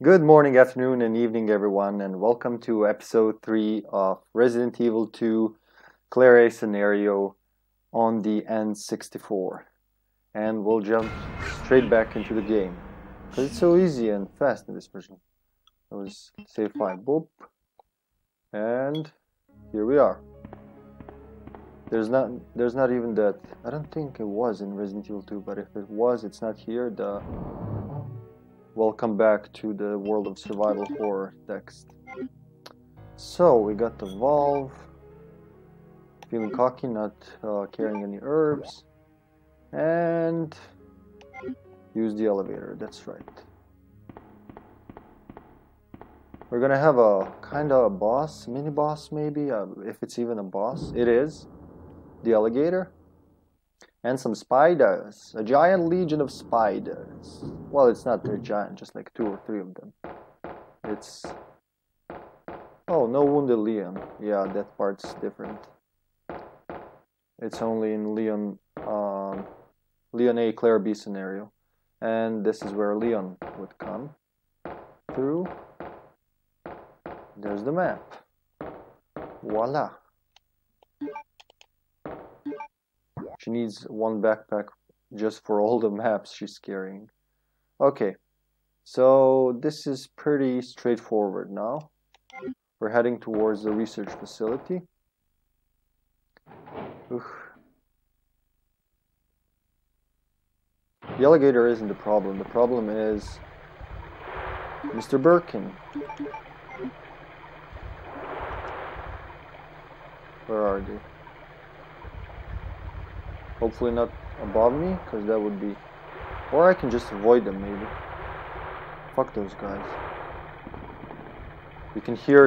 Good morning, afternoon, and evening, everyone, and welcome to episode 3 of Resident Evil 2 Claire A scenario on the N64. And we'll jump straight back into the game, because it's so easy and fast in this version. That was save file, boop. And here we are. There's not even that. I don't think it was in Resident Evil 2, but if it was, it's not here. The welcome back to the world of survival horror text. So we got the valve. Feeling cocky, not carrying any herbs, and use the elevator. That's right. We're gonna have a kind of a boss, mini boss maybe, if it's even a boss. It is the alligator. And some spiders. A giant legion of spiders. Well, it's not a giant, just like 2 or 3 of them. It's... oh, no wounded Leon. Yeah, that part's different. It's only in Leon A, Claire B scenario. And this is where Leon would come through. There's the map. Voila. She needs one backpack just for all the maps she's carrying. Okay, so this is pretty straightforward now. We're heading towards the research facility. Oof. The alligator isn't the problem. The problem is Mr. Birkin. Where are they? Hopefully not above me, because that would be... or I can just avoid them, maybe. Fuck those guys. You can hear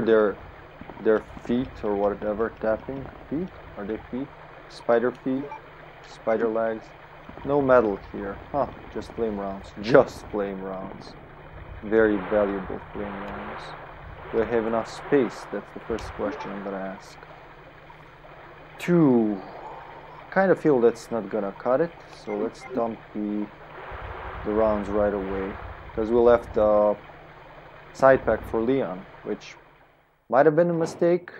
their feet or whatever tapping. Feet? Are they feet? Spider feet? Spider legs? No metal here. Huh, just flame rounds. Just flame rounds. Very valuable flame rounds. Do I have enough space? That's the first question I'm gonna ask. 2... kind of feel that's not gonna cut it, so let's dump the rounds right away, because we left the side pack for Leon, which might have been a mistake.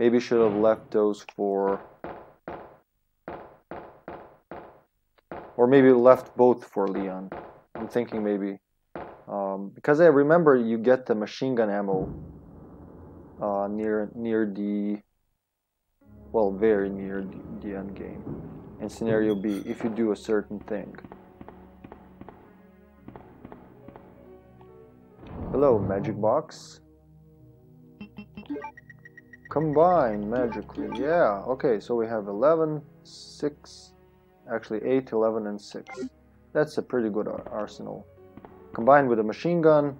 Maybe should have left those for, or maybe left both for Leon. I'm thinking maybe because I remember you get the machine gun ammo near the... well, very near the end game. And scenario B, if you do a certain thing. Hello, magic box. Combine magically, yeah. Okay, so we have 11, 6, actually 8, 11, and 6. That's a pretty good arsenal. Combined with a machine gun.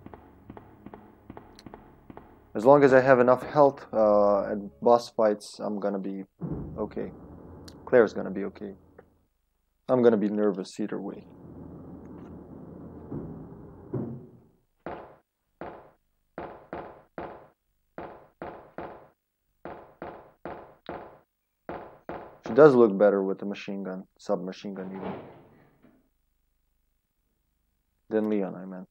As long as I have enough health at boss fights, I'm gonna be okay. Claire's gonna be okay. I'm gonna be nervous either way. She does look better with the machine gun, submachine gun even. Than Leon, I meant.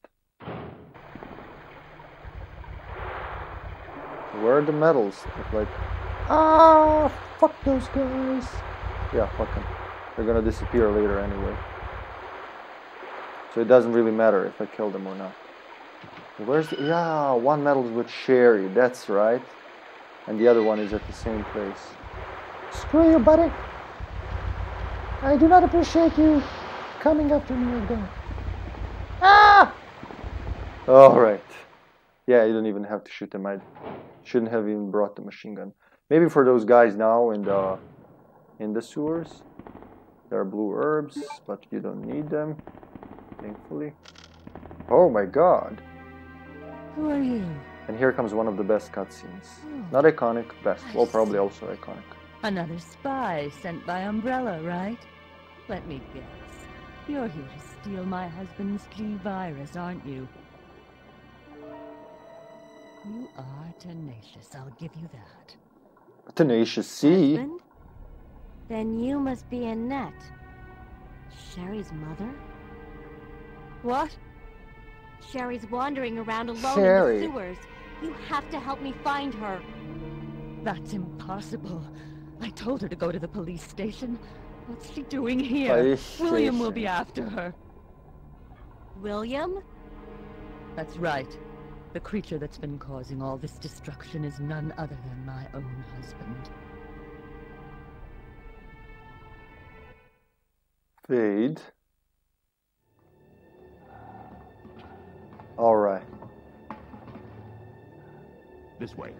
Where are the medals? It's like, ah, fuck those guys. Yeah, fuck them. They're gonna disappear later anyway. So it doesn't really matter if I kill them or not. Where's the... yeah, one medal's with Sherry, that's right. And the other one is at the same place. Screw you, buddy. I do not appreciate you coming after me like that. Ah! Alright. Yeah, you don't even have to shoot them. I shouldn't have even brought the machine gun. Maybe for those guys now in the sewers. There are blue herbs, but you don't need them, thankfully. Oh my god. Who are you? And here comes one of the best cutscenes. Oh. Not iconic, best. Well, probably also iconic. Another spy sent by Umbrella, right? Let me guess. You're here to steal my husband's G-Virus, aren't you? You are tenacious, I'll give you that. Tenacious C? Husband? Then you must be Annette. Sherry's mother? What? Sherry's wandering around alone in the sewers. You have to help me find her. That's impossible. I told her to go to the police station. What's she doing here? William will be after her. William? That's right. The creature that's been causing all this destruction is none other than my own husband. Feed. All right. This way.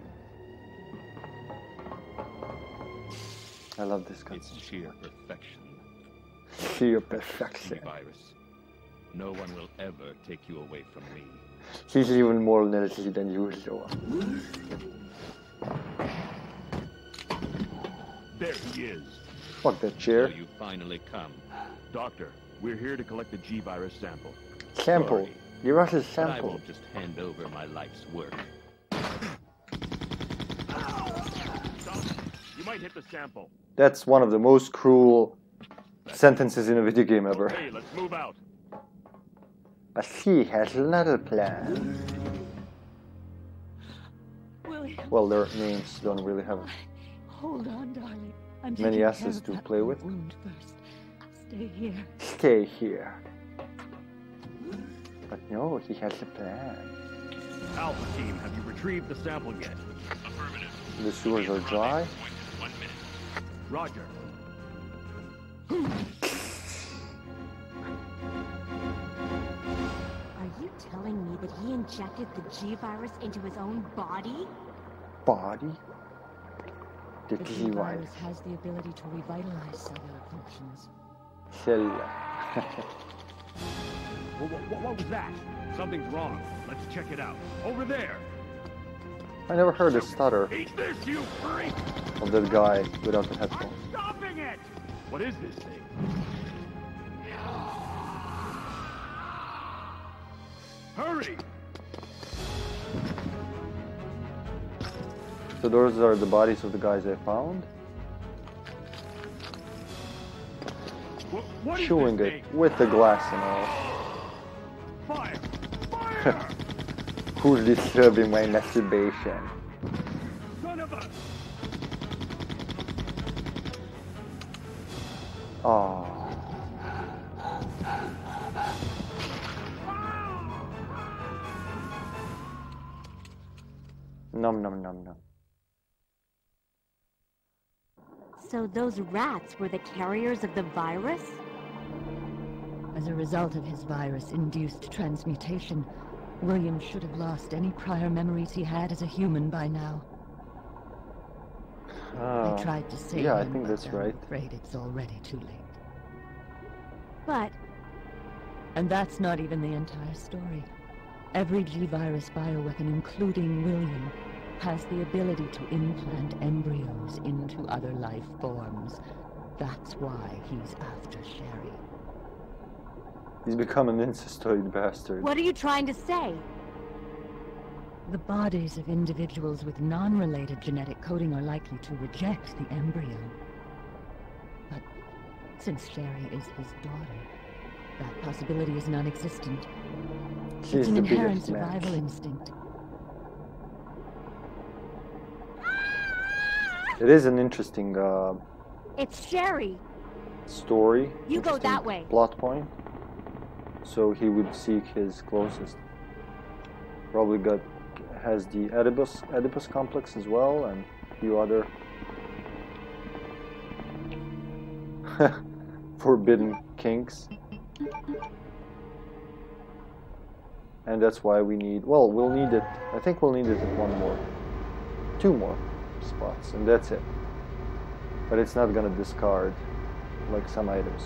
I love this guy. It's sheer perfection. Sheer perfection. G-Virus. No one will ever take you away from me. She's even more nerdy than usual. There he is. Fuck that chair. So you finally come. Doctor, we're here to collect the G-Virus sample. Sample? Give us a sample. I won't just hand over my life's work. You might hit the sample. That's one of the most cruel sentences in a video game ever. Okay, let's move out. But she has another plan. William. Well, their names don't really have Hold on, darling. I'm many asses to play with. First. Stay here. Stay here. But no, he has a plan. Alpha team, have you retrieved the sample yet? Affirmative. The sewers are dry. Roger. Telling me that he injected the G-Virus into his own body? Body? The G-Virus has the ability to revitalize cellular functions. Cellular. What was that? Something's wrong. Let's check it out. Over there! I never heard a stutter of that guy without the headphones. I'm stopping it! What is this thing? Hurry! So those are the bodies of the guys I found. What chewing it with the glass and all. Fire! Fire! Who's disturbing my masturbation? Son of a... Oh. Nom nom nom nom. So those rats were the carriers of the virus? As a result of his virus-induced transmutation, William should have lost any prior memories he had as a human by now. I tried to save him, I think that's right. I'm afraid it's already too late. But... And that's not even the entire story. Every G-Virus bioweapon, including William, has the ability to implant embryos into other life forms. That's why he's after Sherry. He's become an incestoid bastard. What are you trying to say? The bodies of individuals with non-related genetic coding are likely to reject the embryo. But since Sherry is his daughter, that possibility is non-existent. It's an inherent survival instinct. It is an interesting It's Sherry. Story. You go that way. Plot point. So he would seek his closest. Probably has the Oedipus complex as well, and a few other forbidden kinks. And that's why we need, well, we'll need it, I think we'll need it at two more spots, and that's it. But it's not gonna discard like some items,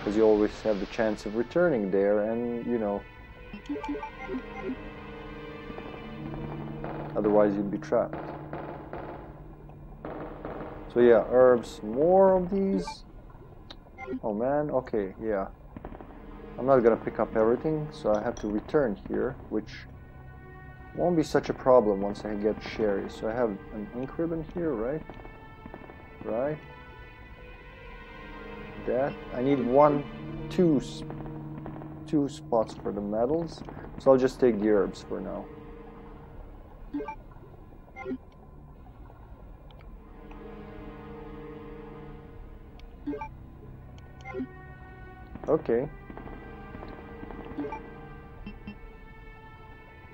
because you always have the chance of returning there, and you know, otherwise you'd be trapped. So yeah, herbs, more of these. Oh man, okay, yeah. I'm not gonna pick up everything, so I have to return here, which won't be such a problem once I get Sherry. So I have an ink ribbon here, right? Right. That. I need 1, 2 two spots for the metals, so I'll just take the herbs for now. Okay.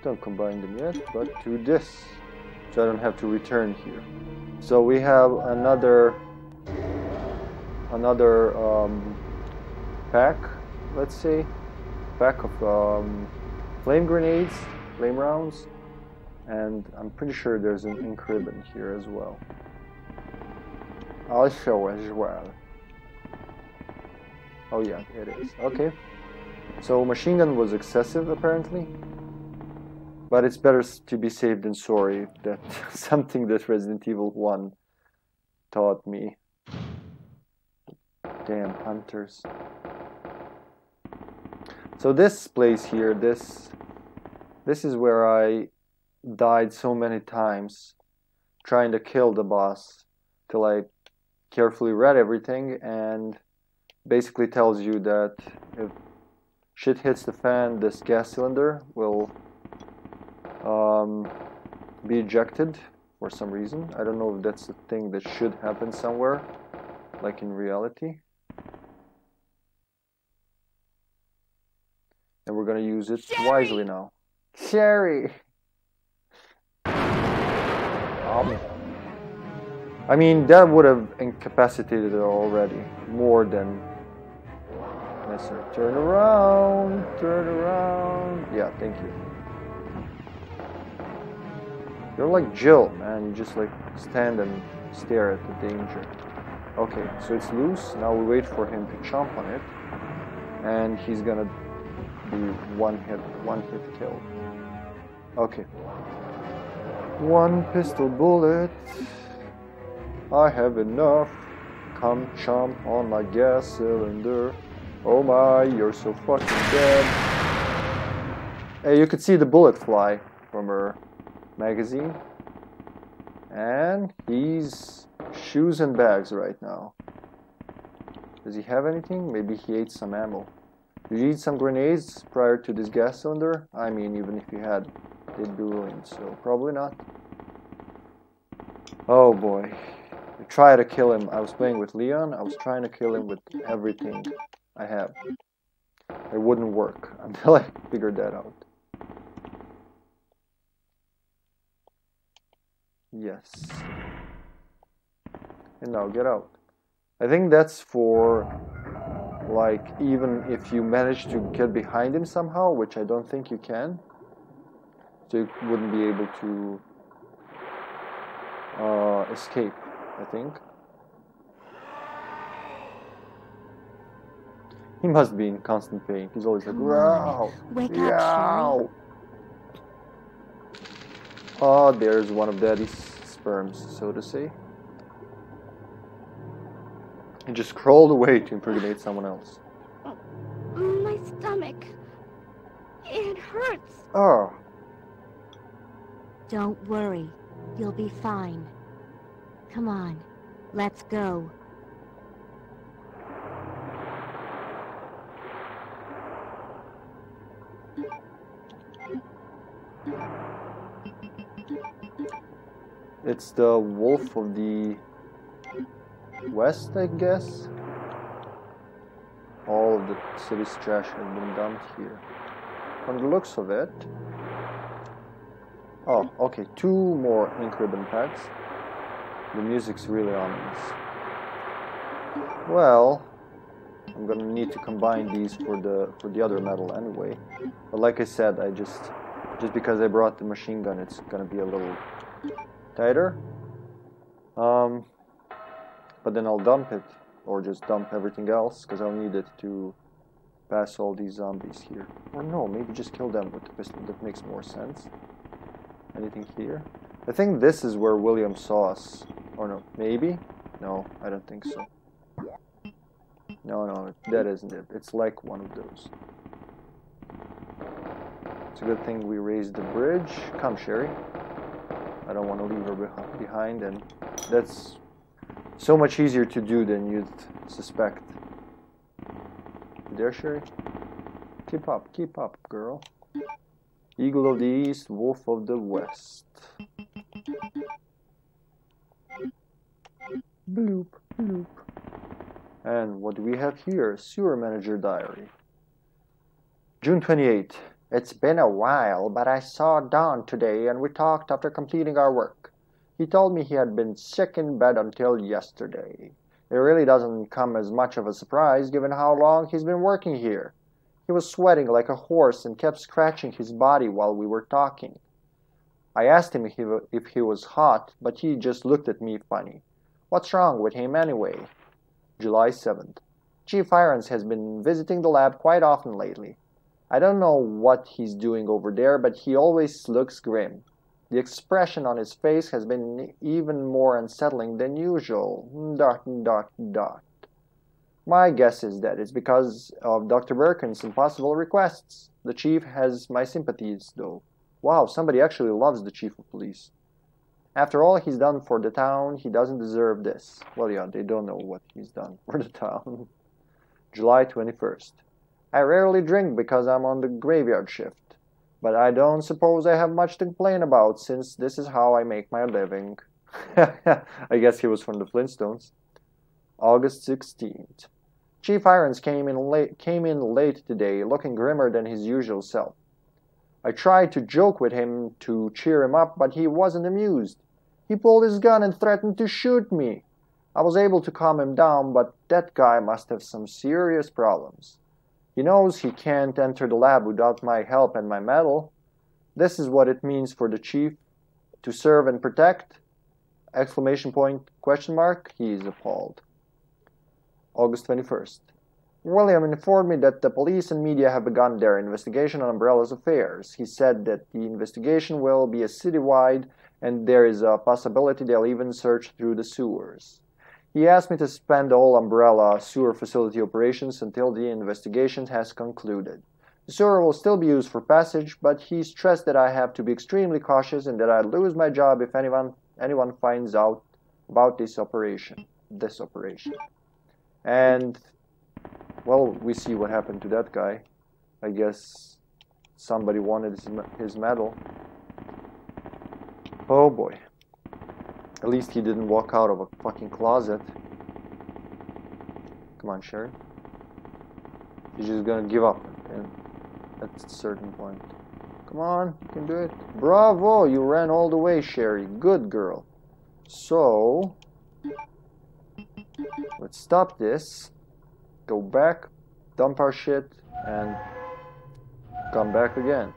Don't combine them yet, but do this, so I don't have to return here. So we have another pack, let's say, pack of flame grenades, flame rounds, and I'm pretty sure there's an ink ribbon here as well. I'll show as well. Oh yeah, it is. Okay. So machine gun was excessive apparently. But it's better to be safe than sorry. That's something that Resident Evil 1 taught me. Damn hunters. So this place here, this is where I died so many times trying to kill the boss till I carefully read everything, and basically tells you that if shit hits the fan, this gas cylinder will be ejected for some reason. I don't know if that's a thing that should happen somewhere, like in reality. And we're gonna use it wisely now. Sherry! I mean, that would have incapacitated it already, more than... Turn around, turn around. Yeah, thank you. You're like Jill, man. You just like stand and stare at the danger. Okay, so it's loose. Now we wait for him to chomp on it, and he's gonna be one hit kill. Okay. One pistol bullet. I have enough. Come chomp on my gas cylinder. Oh my, you're so fucking dead. Hey, you could see the bullet fly from her magazine. And he's shoes and bags right now. Does he have anything? Maybe he ate some ammo. Did you eat some grenades prior to this gas cylinder? I mean, even if you had, they'd be ruined, so probably not. Oh boy. I tried to kill him. I was playing with Leon. I was trying to kill him with everything I have. It wouldn't work until I figured that out. Yes. And now get out. I think that's for, like, even if you manage to get behind him somehow, which I don't think you can. So you wouldn't be able to escape, I think. He must be in constant pain. He's always like, wow, wow. Oh, there's one of daddy's sperms, so to say. He just crawled away to impregnate someone else. My stomach. It hurts. Oh. Don't worry. You'll be fine. Come on. Let's go. It's the Wolf of the West, I guess. All of the city's trash has been dumped here. From the looks of it. Oh, okay, two more ink ribbon packs. The music's really ominous. Well, I'm gonna need to combine these for the other metal anyway. But like I said, I just because I brought the machine gun, it's gonna be a little tighter. But then I'll dump it, or just dump everything else, because I'll need it to pass all these zombies here. Or no, maybe just kill them with the pistol. That makes more sense. Anything here? I think this is where William saw us. Or no, maybe? No, I don't think so. No, that isn't it. It's like one of those. It's a good thing we raised the bridge. Come, Sherry. I don't want to leave her behind, and that's so much easier to do than you'd suspect. You there, Sherry? Keep up, girl. Eagle of the East, Wolf of the West. Bloop, bloop. And what do we have here? Sewer Manager Diary. June 28. It's been a while, but I saw Don today and we talked after completing our work. He told me he had been sick in bed until yesterday. It really doesn't come as much of a surprise given how long he's been working here. He was sweating like a horse and kept scratching his body while we were talking. I asked him if he was hot, but he just looked at me funny. What's wrong with him anyway? July 7th. Chief Irons has been visiting the lab quite often lately. I don't know what he's doing over there, but he always looks grim. The expression on his face has been even more unsettling than usual. ... My guess is that it's because of Dr. Birkin's impossible requests. The chief has my sympathies, though. Wow, somebody actually loves the chief of police. After all he's done for the town, he doesn't deserve this. Well, yeah, they don't know what he's done for the town. July 21st. I rarely drink because I'm on the graveyard shift, but I don't suppose I have much to complain about since this is how I make my living. I guess he was from the Flintstones. August 16th. Chief Irons came in late today, looking grimmer than his usual self. I tried to joke with him to cheer him up, but he wasn't amused. He pulled his gun and threatened to shoot me. I was able to calm him down, but that guy must have some serious problems. He knows he can't enter the lab without my help and my medal. This is what it means for the chief to serve and protect? ? He is appalled. August 21st. William informed me that the police and media have begun their investigation on Umbrella's affairs. He said that the investigation will be a citywide and there is a possibility they'll even search through the sewers. He asked me to suspend all Umbrella sewer facility operations until the investigation has concluded. The sewer will still be used for passage, but he stressed that I have to be extremely cautious and that I'd lose my job if anyone finds out about this operation. And, well, we see what happened to that guy. I guess somebody wanted his medal. Oh boy. At least he didn't walk out of a fucking closet. Come on, Sherry. He's just gonna give up at a certain point. Come on, you can do it. Bravo, you ran all the way, Sherry. Good girl. So, let's stop this. Go back, dump our shit, and come back again.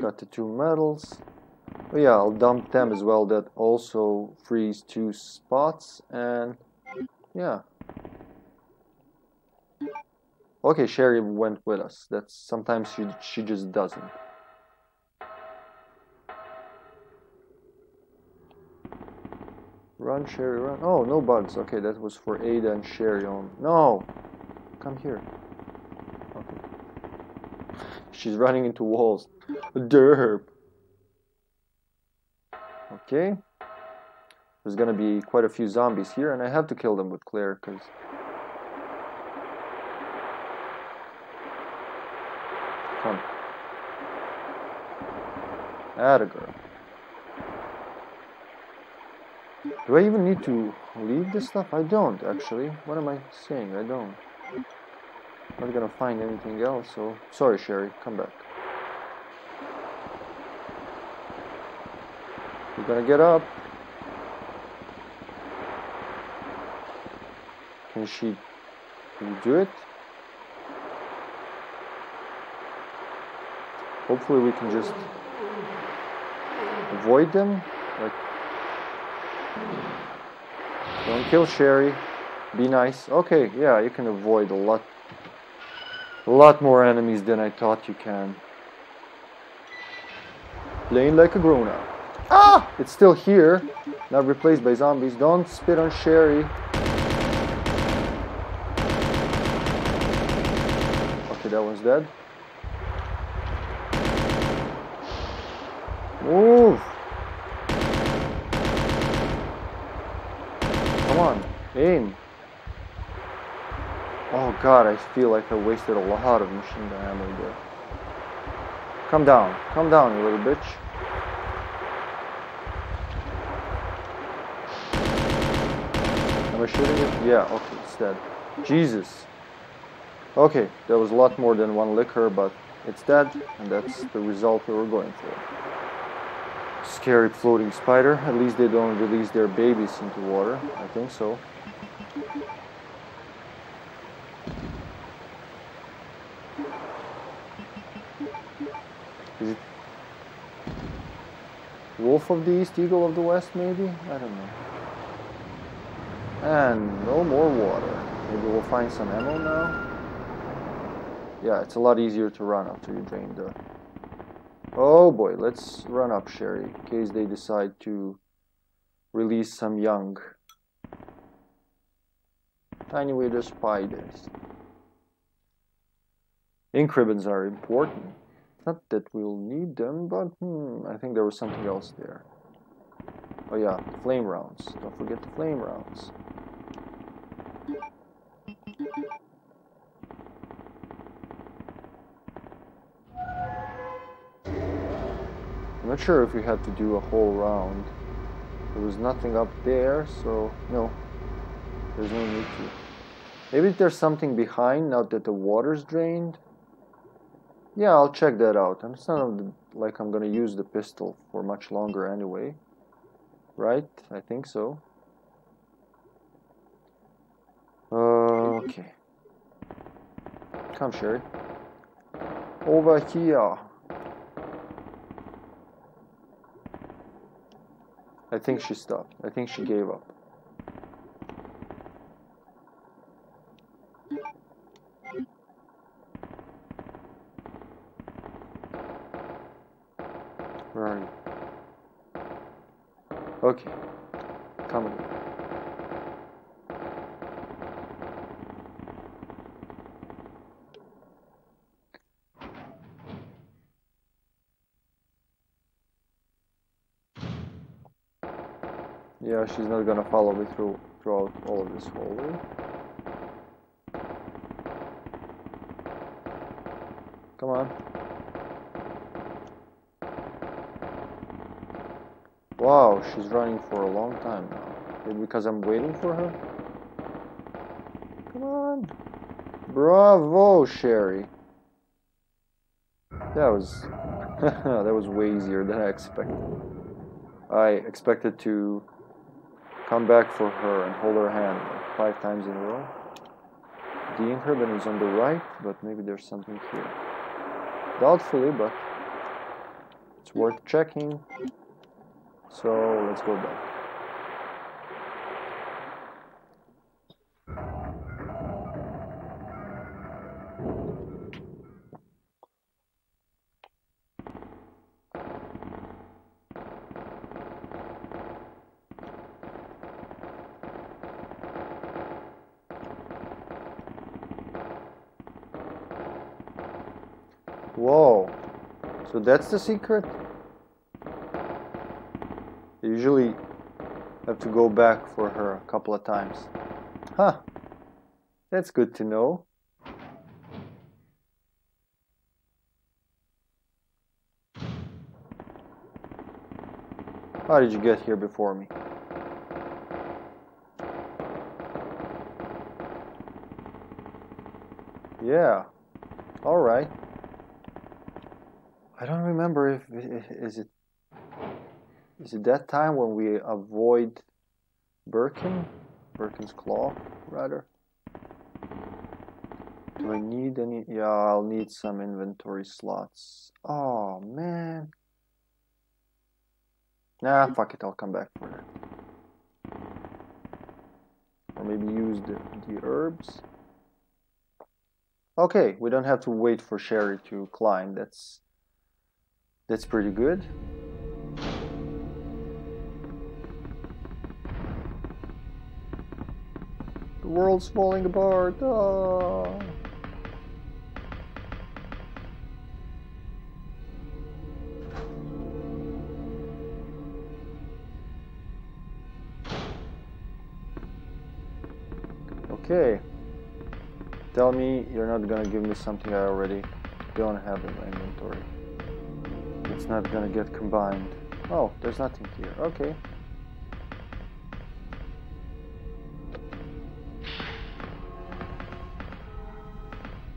Got the two medals. Oh yeah, I'll dump them as well. That also frees two spots. And yeah. Okay, Sherry went with us. That's sometimes she just doesn't. Run, Sherry, run. Oh, no bugs. Okay, that was for Ada and Sherry on. No! Come here. Okay. She's running into walls. Derp. Okay. There's gonna be quite a few zombies here, and I have to kill them with Claire, because come. Atta girl. Do I even need to leave this stuff? I don't, actually. What am I saying? I don't. I'm not gonna find anything else, so... Sorry, Sherry. Come back. You're gonna get up. Can you do it? Hopefully we can just avoid them. Like, don't kill Sherry. Be nice. Okay, yeah, you can avoid a lot more enemies than I thought you can. Playing like a grown-up. Ah! It's still here. Not replaced by zombies. Don't spit on Sherry. Okay, that one's dead. Move! Come on, aim. Oh god, I feel like I wasted a lot of machine gun ammo there. Come down, you little bitch. Am I shooting it? Yeah, okay, it's dead. Jesus. Okay, there was a lot more than one liquor, but it's dead, and that's the result we were going for. Scary floating spider. At least they don't release their babies into water. I think so. Is it Wolf of the East, Eagle of the West, maybe? I don't know. And no more water. Maybe we'll find some ammo now. Yeah, it's a lot easier to run after you drain the... Oh boy, let's run up, Sherry, in case they decide to release some young. Tiny little spiders. Ink ribbons are important. Not that we'll need them, but I think there was something else there. Oh yeah, flame rounds. Don't forget the flame rounds. I'm not sure if we had to do a whole round. There was nothing up there, so no. There's no need to. Maybe there's something behind now that the water's drained. Yeah, I'll check that out. And it's not like I'm gonna use the pistol for much longer anyway. Right? I think so. Okay. Come, Sherry. Over here. I think she stopped. I think she gave up. Where are you? Okay. Come on. Yeah, she's not gonna follow me throughout all of this hallway. Come on. Wow, she's running for a long time now. Maybe because I'm waiting for her? Come on. Bravo, Sherry. That was... that was way easier than I expected. I expected to... come back for her and hold her hand like 5 times in a row. The ink ribbon is on the right, but maybe there's something here. Doubtfully, but it's worth checking. So let's go back. Whoa, so that's the secret? I usually have to go back for her a couple of times. Huh, that's good to know. How did you get here before me? Yeah, all right. I don't remember if is it that time when we avoid Birkin's claw rather. Do I need any? Yeah, I'll need some inventory slots. Oh man. Nah, fuck it. I'll come back for that. Or maybe use the herbs. Okay, we don't have to wait for Sherry to climb. That's pretty good. The world's falling apart. Oh. Okay. Tell me you're not gonna give me something I already don't have in my inventory. It's not gonna get combined. Oh, there's nothing here. Okay.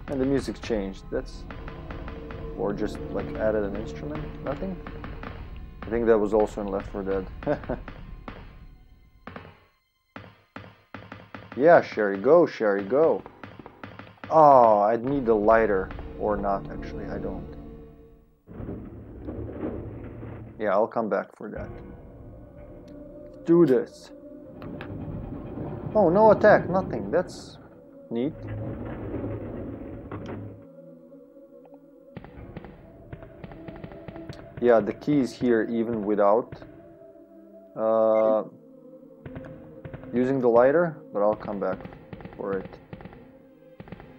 And the music's changed. That's... or just like added an instrument? Nothing? I think that was also in Left 4 Dead. Yeah, Sherry, go, Sherry, go. Oh, I'd need a lighter. Or not, actually, I don't. Yeah, I'll come back for that. Let's do this. Oh, no attack, nothing. That's neat. Yeah, the key is here even without using the lighter, but I'll come back for it.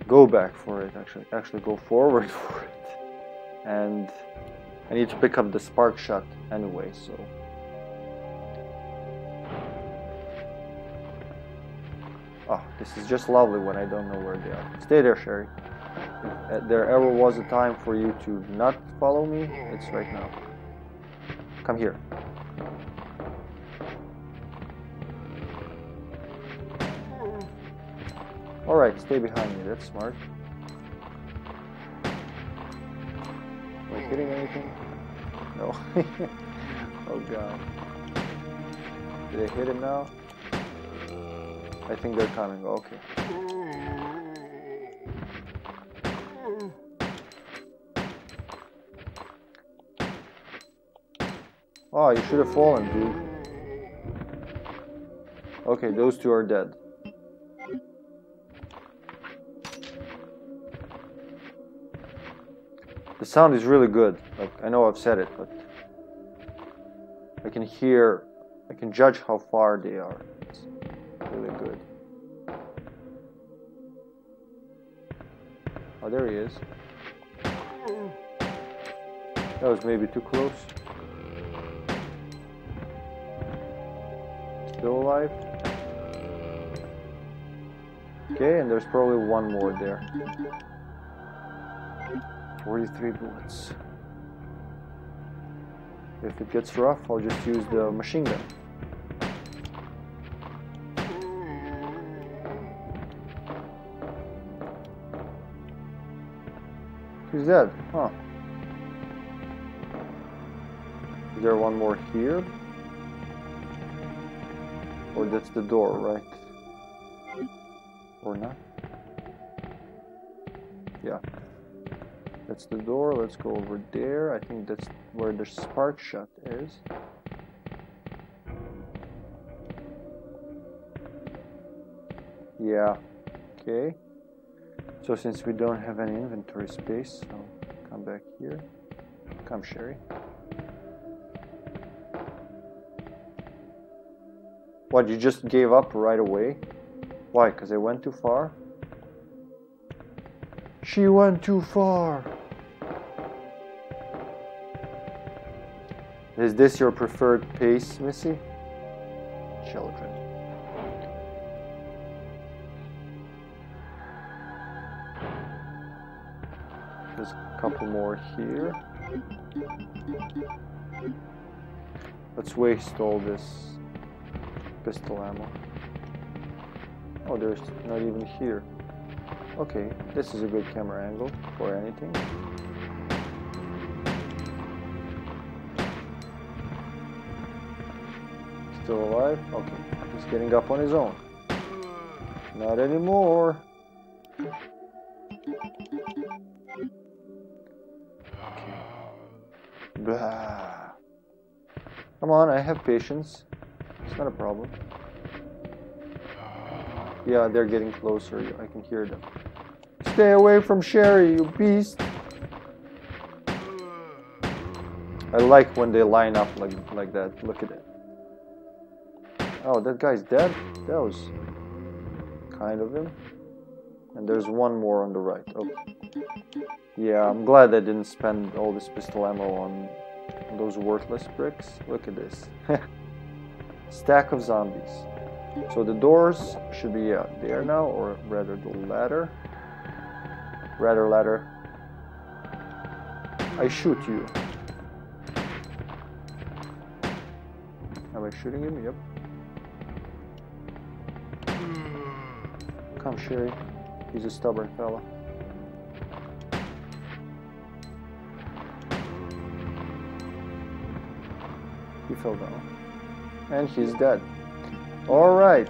Go back for it, actually go forward for it. And I need to pick up the spark shot anyway, so. Oh, this is just lovely when I don't know where they are. Stay there, Sherry. If there ever was a time for you to not follow me, it's right now. Come here. Alright, stay behind me, that's smart. Am I hitting anything? No. Oh god. Did I hit him now? I think they're coming, okay. Oh, you should have fallen, dude. Okay, those two are dead. The sound is really good. Like, I know I've said it, but I can judge how far they are. It's really good. Oh, there he is. That was maybe too close. Still alive. Okay, and there's probably one more there. 43 bullets. If it gets rough, I'll just use the machine gun. He's dead, huh? Is there one more here? Or that's the door, right? Or not? Yeah. That's the door, let's go over there. I think that's where the spark shot is. Yeah, okay. So since we don't have any inventory space, I'll come back here. Come, Sherry. What, you just gave up right away? Why, because I went too far? She went too far! Is this your preferred pace, Missy? Children. There's a couple more here. Let's waste all this pistol ammo. Oh, there's not even here. Okay, this is a good camera angle for anything. Still alive? Okay, he's getting up on his own. Not anymore. Okay. Blah. Come on, I have patience. It's not a problem. Yeah, they're getting closer. I can hear them. Stay away from Sherry, you beast! I like when they line up like that. Look at it. Oh, that guy's dead? That was kind of him. And there's one more on the right. Oh. Yeah, I'm glad I didn't spend all this pistol ammo on those worthless bricks. Look at this. Stack of zombies. So the doors should be out there now, or rather the ladder. Rather ladder. I shoot you. Am I shooting him? Yep. Come, Sherry. He's a stubborn fella. He fell down. And he's dead. Alright.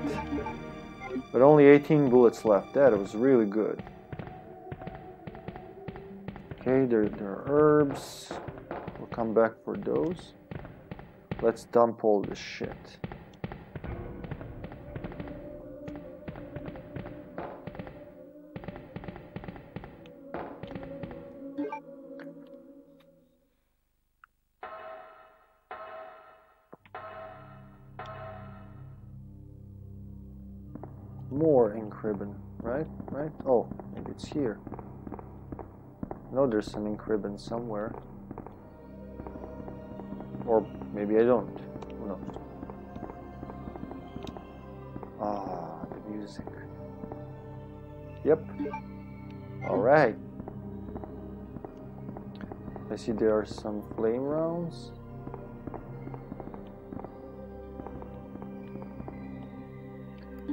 But only 18 bullets left. That was really good. Okay, there are herbs. We'll come back for those. Let's dump all this shit. More ink ribbon, right? Right? Oh, and it's here. No, there's an ink ribbon somewhere. Or maybe I don't. Who knows? Ah, the music. Yep. Alright. I see there are some flame rounds.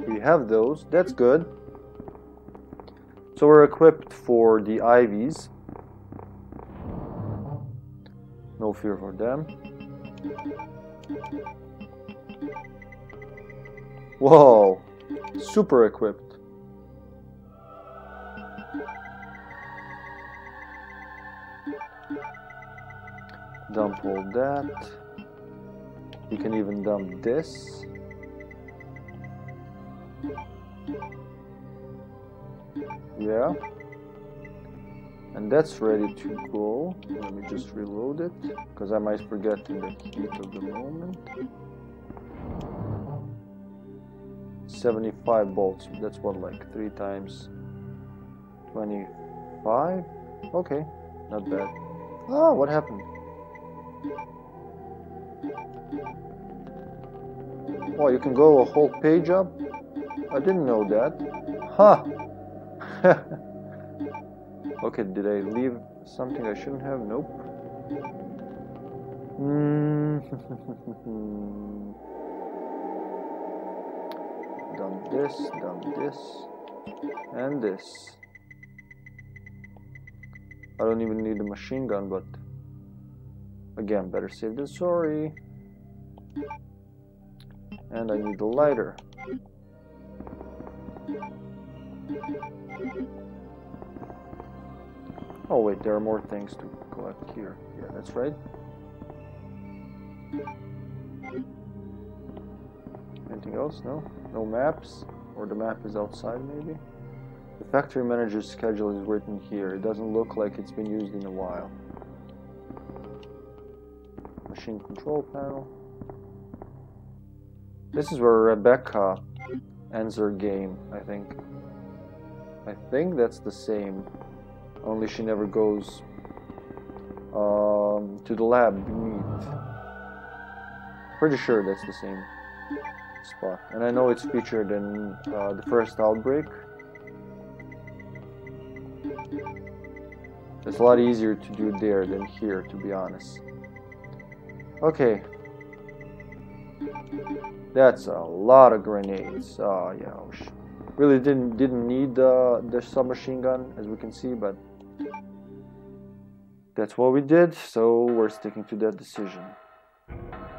We have those. That's good. So we're equipped for the IVs. No fear for them. Whoa! Super equipped. Dump all that. You can even dump this. Yeah. And that's ready to go. Let me just reload it, because I might forget in the heat of the moment. 75 bolts. That's what, like 3 times 25? Okay, not bad. Ah, what happened? Oh, you can go a whole page up? I didn't know that. Huh! Okay, did I leave something I shouldn't have? Nope. Dump this, and this. I don't even need a machine gun, but again, better safe than sorry. And I need a lighter. Oh wait, there are more things to collect here. Yeah, that's right. Anything else? No? No maps? Or the map is outside maybe? The factory manager's schedule is written here. It doesn't look like it's been used in a while. Machine control panel. This is where Rebecca ends her game, I think. I think that's the same. Only she never goes to the lab beneath. Pretty sure that's the same spot. And I know it's featured in the first Outbreak. It's a lot easier to do there than here, to be honest. Okay. That's a lot of grenades. Oh, yeah. Really didn't need the submachine gun, as we can see, but that's what we did, so we're sticking to that decision.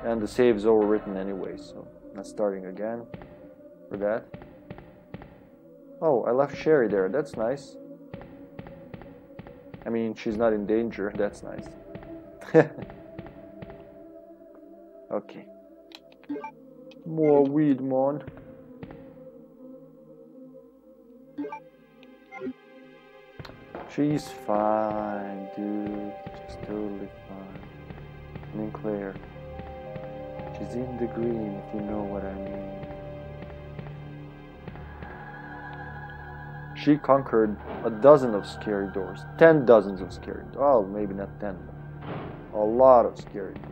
And the save is overwritten anyway, so not starting again for that. Oh, I left Sherry there. That's nice. I mean, she's not in danger. That's nice. Okay. More weed, man. She's fine, dude. She's totally fine. I mean, Claire. She's in the green, if you know what I mean. She conquered a dozen of scary doors. 10 dozens of scary doors. Oh, maybe not 10. But a lot of scary doors.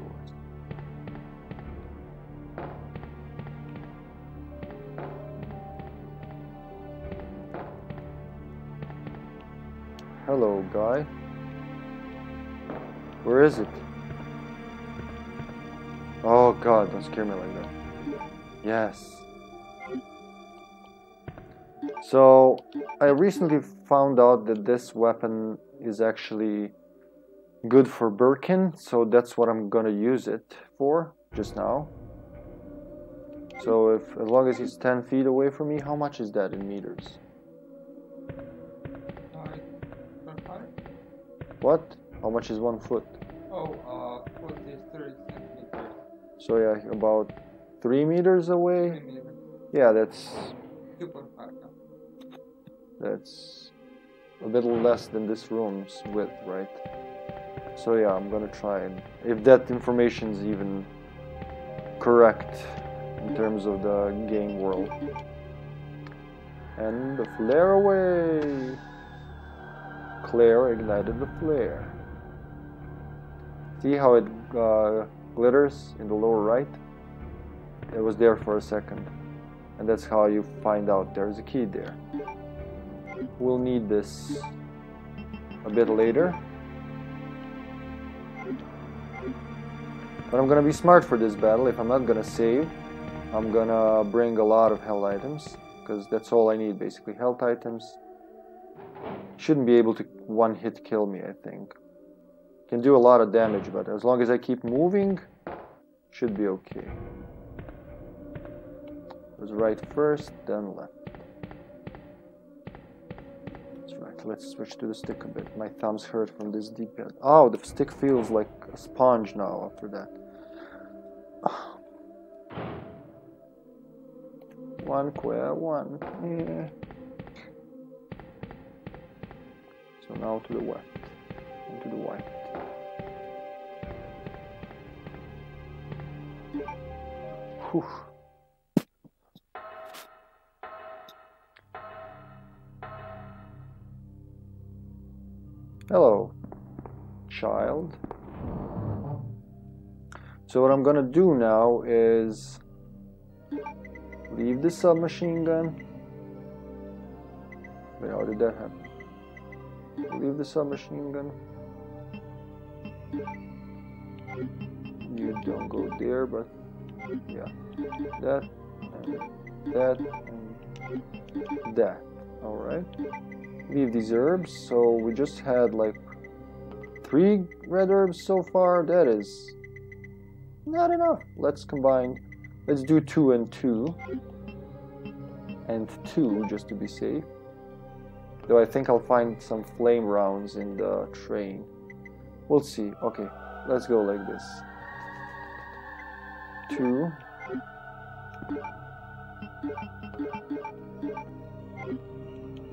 Hello, guy. Where is it? Oh god, don't scare me like that. Yes. So, I recently found out that this weapon is actually good for Birkin, so that's what I'm gonna use it for just now. So, if as long as he's 10 feet away from me, how much is that in meters? What? How much is 1 foot? Oh, foot is 30 centimeters. So yeah, about 3 meters away? 3 meters. Yeah, that's... 2.5. That's a bit less than this room's width, right? So yeah, I'm gonna try and... If that information's even correct in terms of the game world. And the flare away! Claire ignited the flare. See how it glitters in the lower right? It was there for a second. And that's how you find out there's a key there. We'll need this a bit later. But I'm gonna be smart for this battle. If I'm not gonna save, I'm gonna bring a lot of health items. Because that's all I need, basically. Health items. Shouldn't be able to one hit kill me, I think. Can do a lot of damage, but as long as I keep moving, should be okay. It was right first, then left. That's right, let's switch to the stick a bit. My thumbs hurt from this D-pad. Oh, the stick feels like a sponge now after that. One square, one. Yeah. So now to the left, and to the right. Whew. Hello, child. So what I'm gonna do now is leave the submachine gun. Wait, how did that happen? Leave the submachine gun. You don't go there, but yeah. That, and that, and that. Alright. Leave these herbs. So we just had like 3 red herbs so far. That is not enough. Let's combine. Let's do 2 and 2. And 2 just to be safe. Though I think I'll find some flame rounds in the train. We'll see. Okay, let's go like this. 2.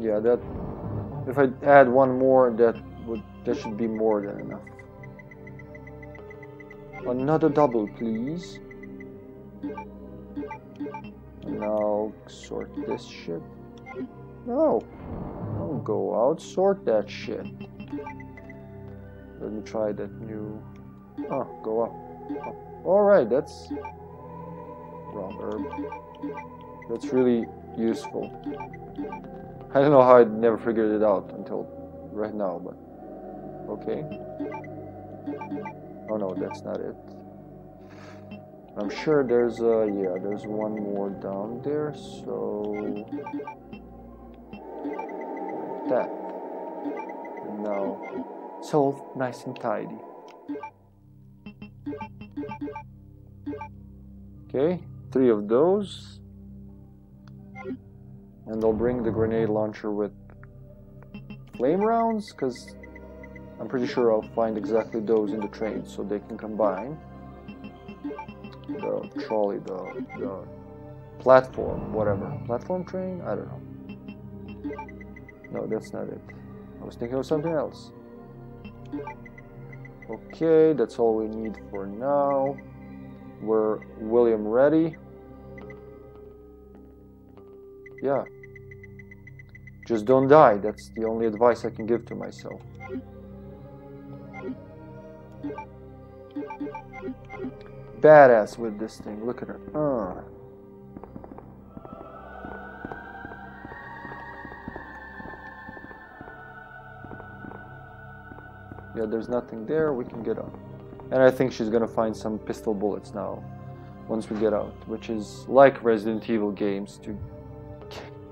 Yeah, that... If I add one more, that should be more than enough. Another double, please. And now, sort this shit. No! Don't go out, sort that shit. Let me try that new... Oh, go up. Up. Alright, that's... Wrong herb. That's really useful. I don't know how I never figured it out until right now, but... Okay. Oh no, that's not it. I'm sure there's a... Yeah, there's one more down there, so... That. And now it's all nice and tidy. Okay, 3 of those. And I'll bring the grenade launcher with flame rounds, because I'm pretty sure I'll find exactly those in the train, so they can combine. The trolley, the platform, whatever. Platform train? I don't know. No, that's not it. I was thinking of something else. Okay, that's all we need for now. We're William ready. Yeah. Just don't die. That's the only advice I can give to myself. Badass with this thing. Look at her. Yeah, there's nothing there. We can get out. And I think she's gonna find some pistol bullets now once we get out, which is like Resident Evil games, to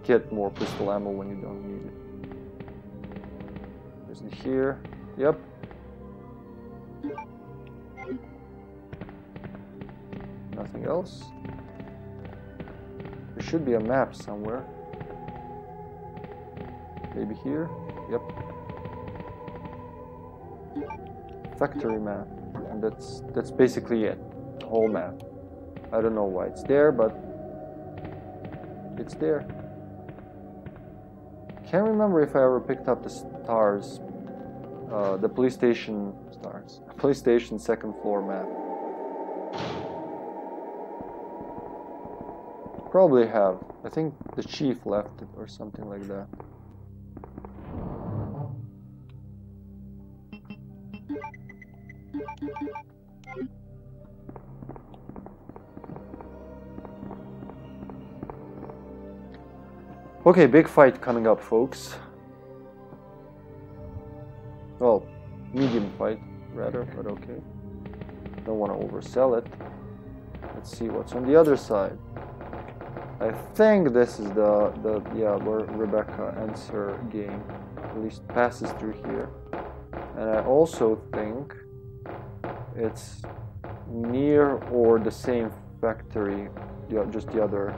get more pistol ammo when you don't need it. There's in here. Yep. Nothing else. There should be a map somewhere. Maybe here. Yep. Factory map. And that's basically it. The whole map. I don't know why it's there, but it's there. Can't remember if I ever picked up the stars, the police station stars, police station second floor map. Probably have. I think the chief left it or something like that. Okay, big fight coming up, folks. Well, medium fight, rather, but okay. Don't want to oversell it. Let's see what's on the other side. I think this is the where Rebecca ends her game, at least passes through here. And I also think it's near or the same factory, just the other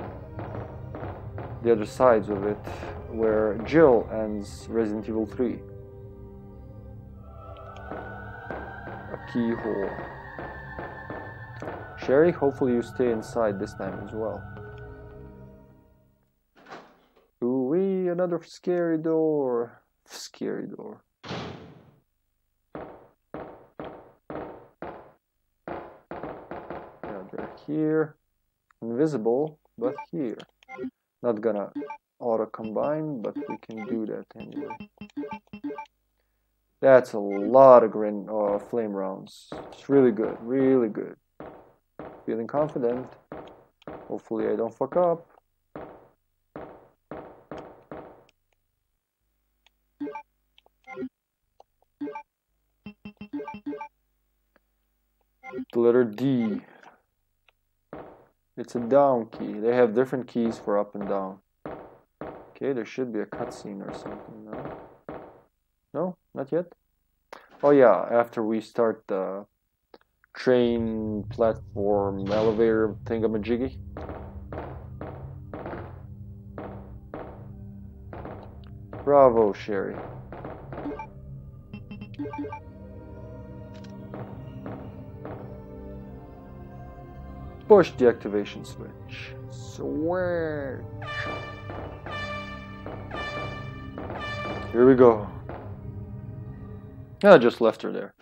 sides of it, where Jill ends Resident Evil 3. A keyhole. Sherry, hopefully you stay inside this time as well. Ooh-wee, another scary door. Scary door. Yeah, they're here. Invisible, but here. Not gonna auto combine, but we can do that anyway. That's a lot of flame rounds. It's really good, really good. Feeling confident. Hopefully I don't fuck up. The letter D. It's a down key. They have different keys for up and down. Okay, there should be a cutscene or something. No? No? Not yet? Oh yeah, after we start the train, platform, elevator thingamajiggy. Bravo, Sherry. Push the activation switch. Switch. Here we go. I just left her there.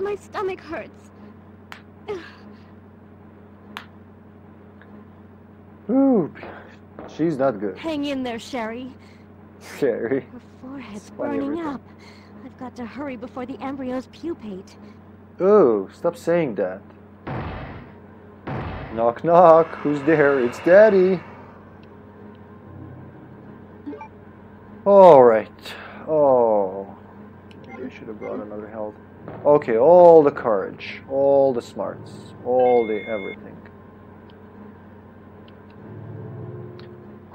My stomach hurts. Ooh, she's not good. Hang in there, Sherry. Sherry. Her forehead's burning up. I've got to hurry before the embryos pupate. Oh, stop saying that. Knock, knock. Who's there? It's Daddy. All right. Oh, maybe I should have brought another health. Okay, all the courage, all the smarts, all the everything.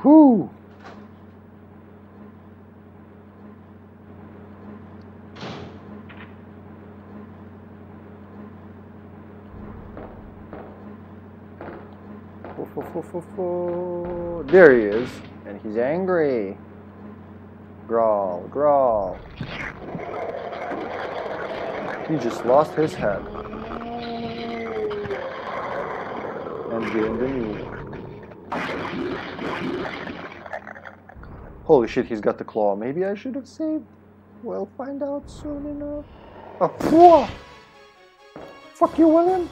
Whoo! There he is, and he's angry. Growl, growl. He just lost his head. And gained a knee. Holy shit, he's got the claw. Maybe I should have saved. We'll find out soon enough. Oh, Fuck you, William!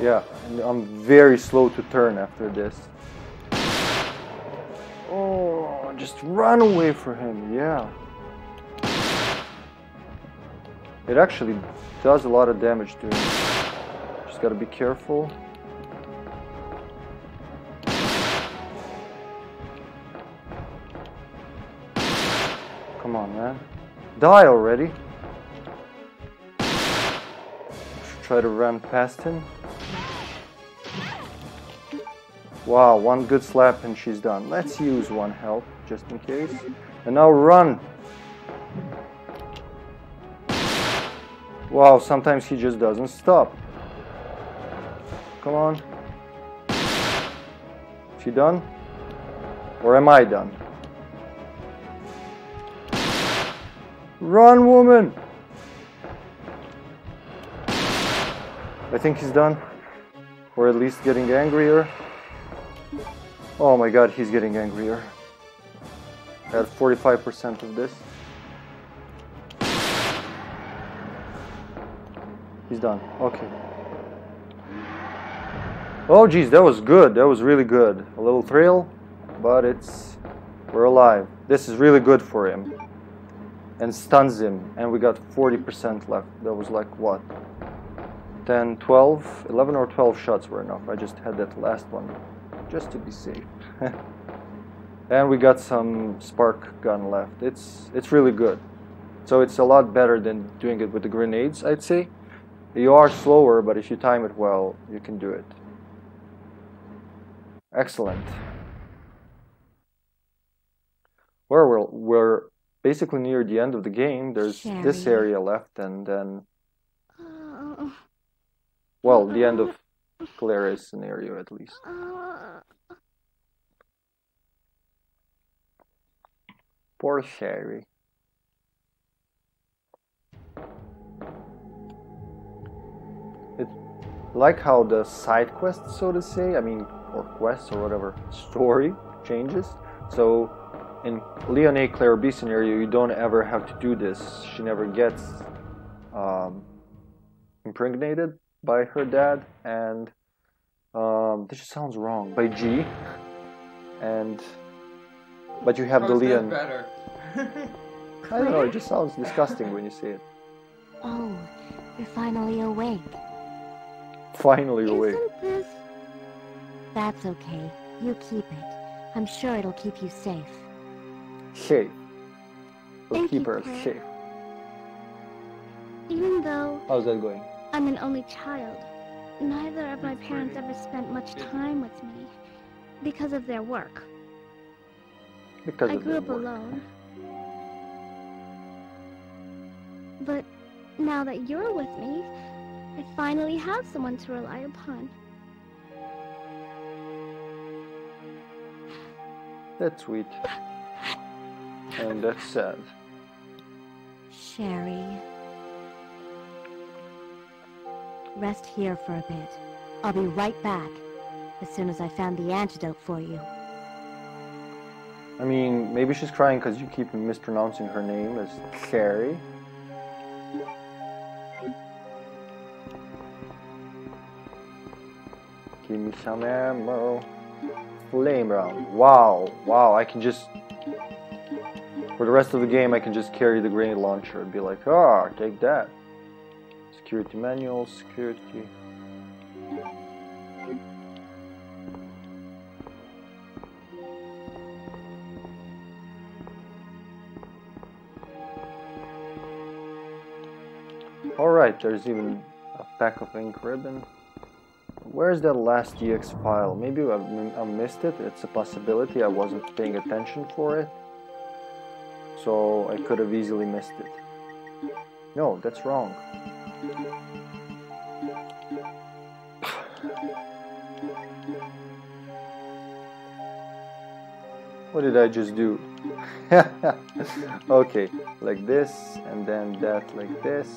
Yeah, I'm very slow to turn after this. Oh, just run away from him, yeah. It actually does a lot of damage to him. Just gotta be careful. Come on, man. Die already! Should try to run past him. Wow, one good slap and she's done. Let's use one health, just in case. And now run! Wow, sometimes he just doesn't stop. Come on. She done? Or am I done? Run, woman! I think he's done. Or at least getting angrier. Oh my god, he's getting angrier. At 45% of this. He's done. Okay. Oh geez, that was good. That was really good. A little thrill, but it's... we're alive. This is really good for him. And stuns him. And we got 40% left. That was like what? 10, 12? 11 or 12 shots were enough. I just had that last one. Just to be safe. And we got some spark gun left. It's really good. So it's a lot better than doing it with the grenades, I'd say. You are slower, but if you time it well, you can do it. Excellent. We're basically near the end of the game. There's Sherry. This area left, and then... well, the end of Claire's scenario, at least. Poor Sherry. It's like how the side quest, so to say, I mean, or quest or whatever, story changes. So in Leon A, Claire B scenario, you don't ever have to do this. She never gets impregnated by her dad, and this just sounds wrong, by G, and but you have the Leon. I don't know, it just sounds disgusting when you say it. Oh, you're finally awake. Finally awake. Isn't this... That's okay. You keep it. I'm sure it'll keep you safe. Safe. We'll keep her safe. Even though... how's that going? I'm an only child. Neither of my parents ever spent much time with me because of their work. Because I grew up alone. But now that you're with me, I finally have someone to rely upon. That's sweet. And that's sad. Sherry. Rest here for a bit. I'll be right back as soon as I found the antidote for you. I mean, maybe she's crying because you keep mispronouncing her name as Sherry. Give me some ammo. Flame round. Wow, wow, I can just... for the rest of the game, I can just carry the grenade launcher and be like, ah, take that. Security manual, security. Alright, there's even a pack of ink ribbon. Where's that last EX file? Maybe I missed it. It's a possibility. I wasn't paying attention for it. So I could have easily missed it. No, that's wrong. What did I just do? Okay, like this, and then that like this.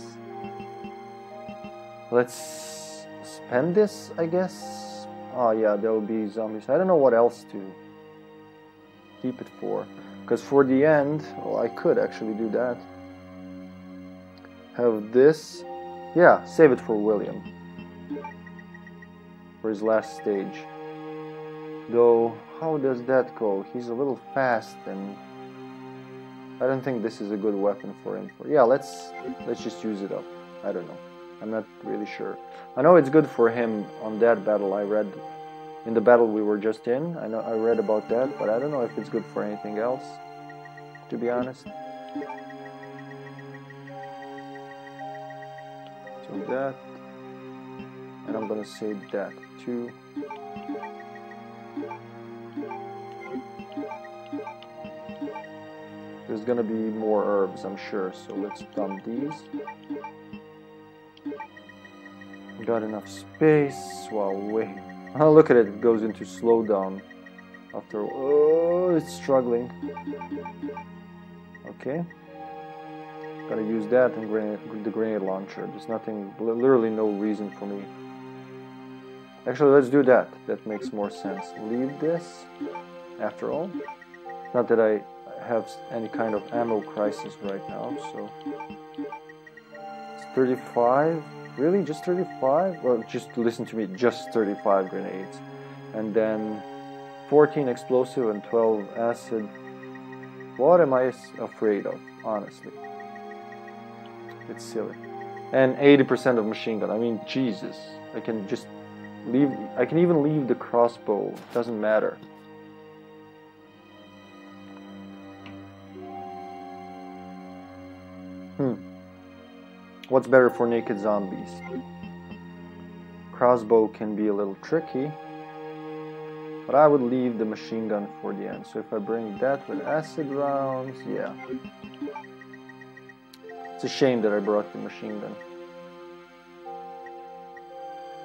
Let's spend this, I guess. Oh yeah, there will be zombies. I don't know what else to keep it for. Because for the end, well, I could actually do that. have this. Yeah, save it for William. For his last stage. Though, how does that go? He's a little fast and... I don't think this is a good weapon for him. Yeah, let's just use it up. I don't know. I'm not really sure. I know it's good for him on that battle. I read in the battle we were just in. I know I read about that, but I don't know if it's good for anything else, to be honest. So that, and I'm gonna save that too. There's gonna be more herbs, I'm sure, so let's dump these. Got enough space. Wow, wait. Oh, look at it, it goes into slowdown. After, oh, it's struggling. Okay. Gotta use that and the grenade launcher. There's nothing, literally no reason for me. Actually, let's do that. That makes more sense. Leave this, after all. Not that I have any kind of ammo crisis right now, so it's 35, really, just 35? Well, just listen to me, just 35 grenades, and then 14 explosive and 12 acid. What am I afraid of, honestly? It's silly. And 80% of machine gun. I mean, Jesus, I can just leave, I can even leave the crossbow, it doesn't matter. What's better for naked zombies? Crossbow can be a little tricky, but I would leave the machine gun for the end. So if I bring that with acid rounds, yeah. It's a shame that I brought the machine gun.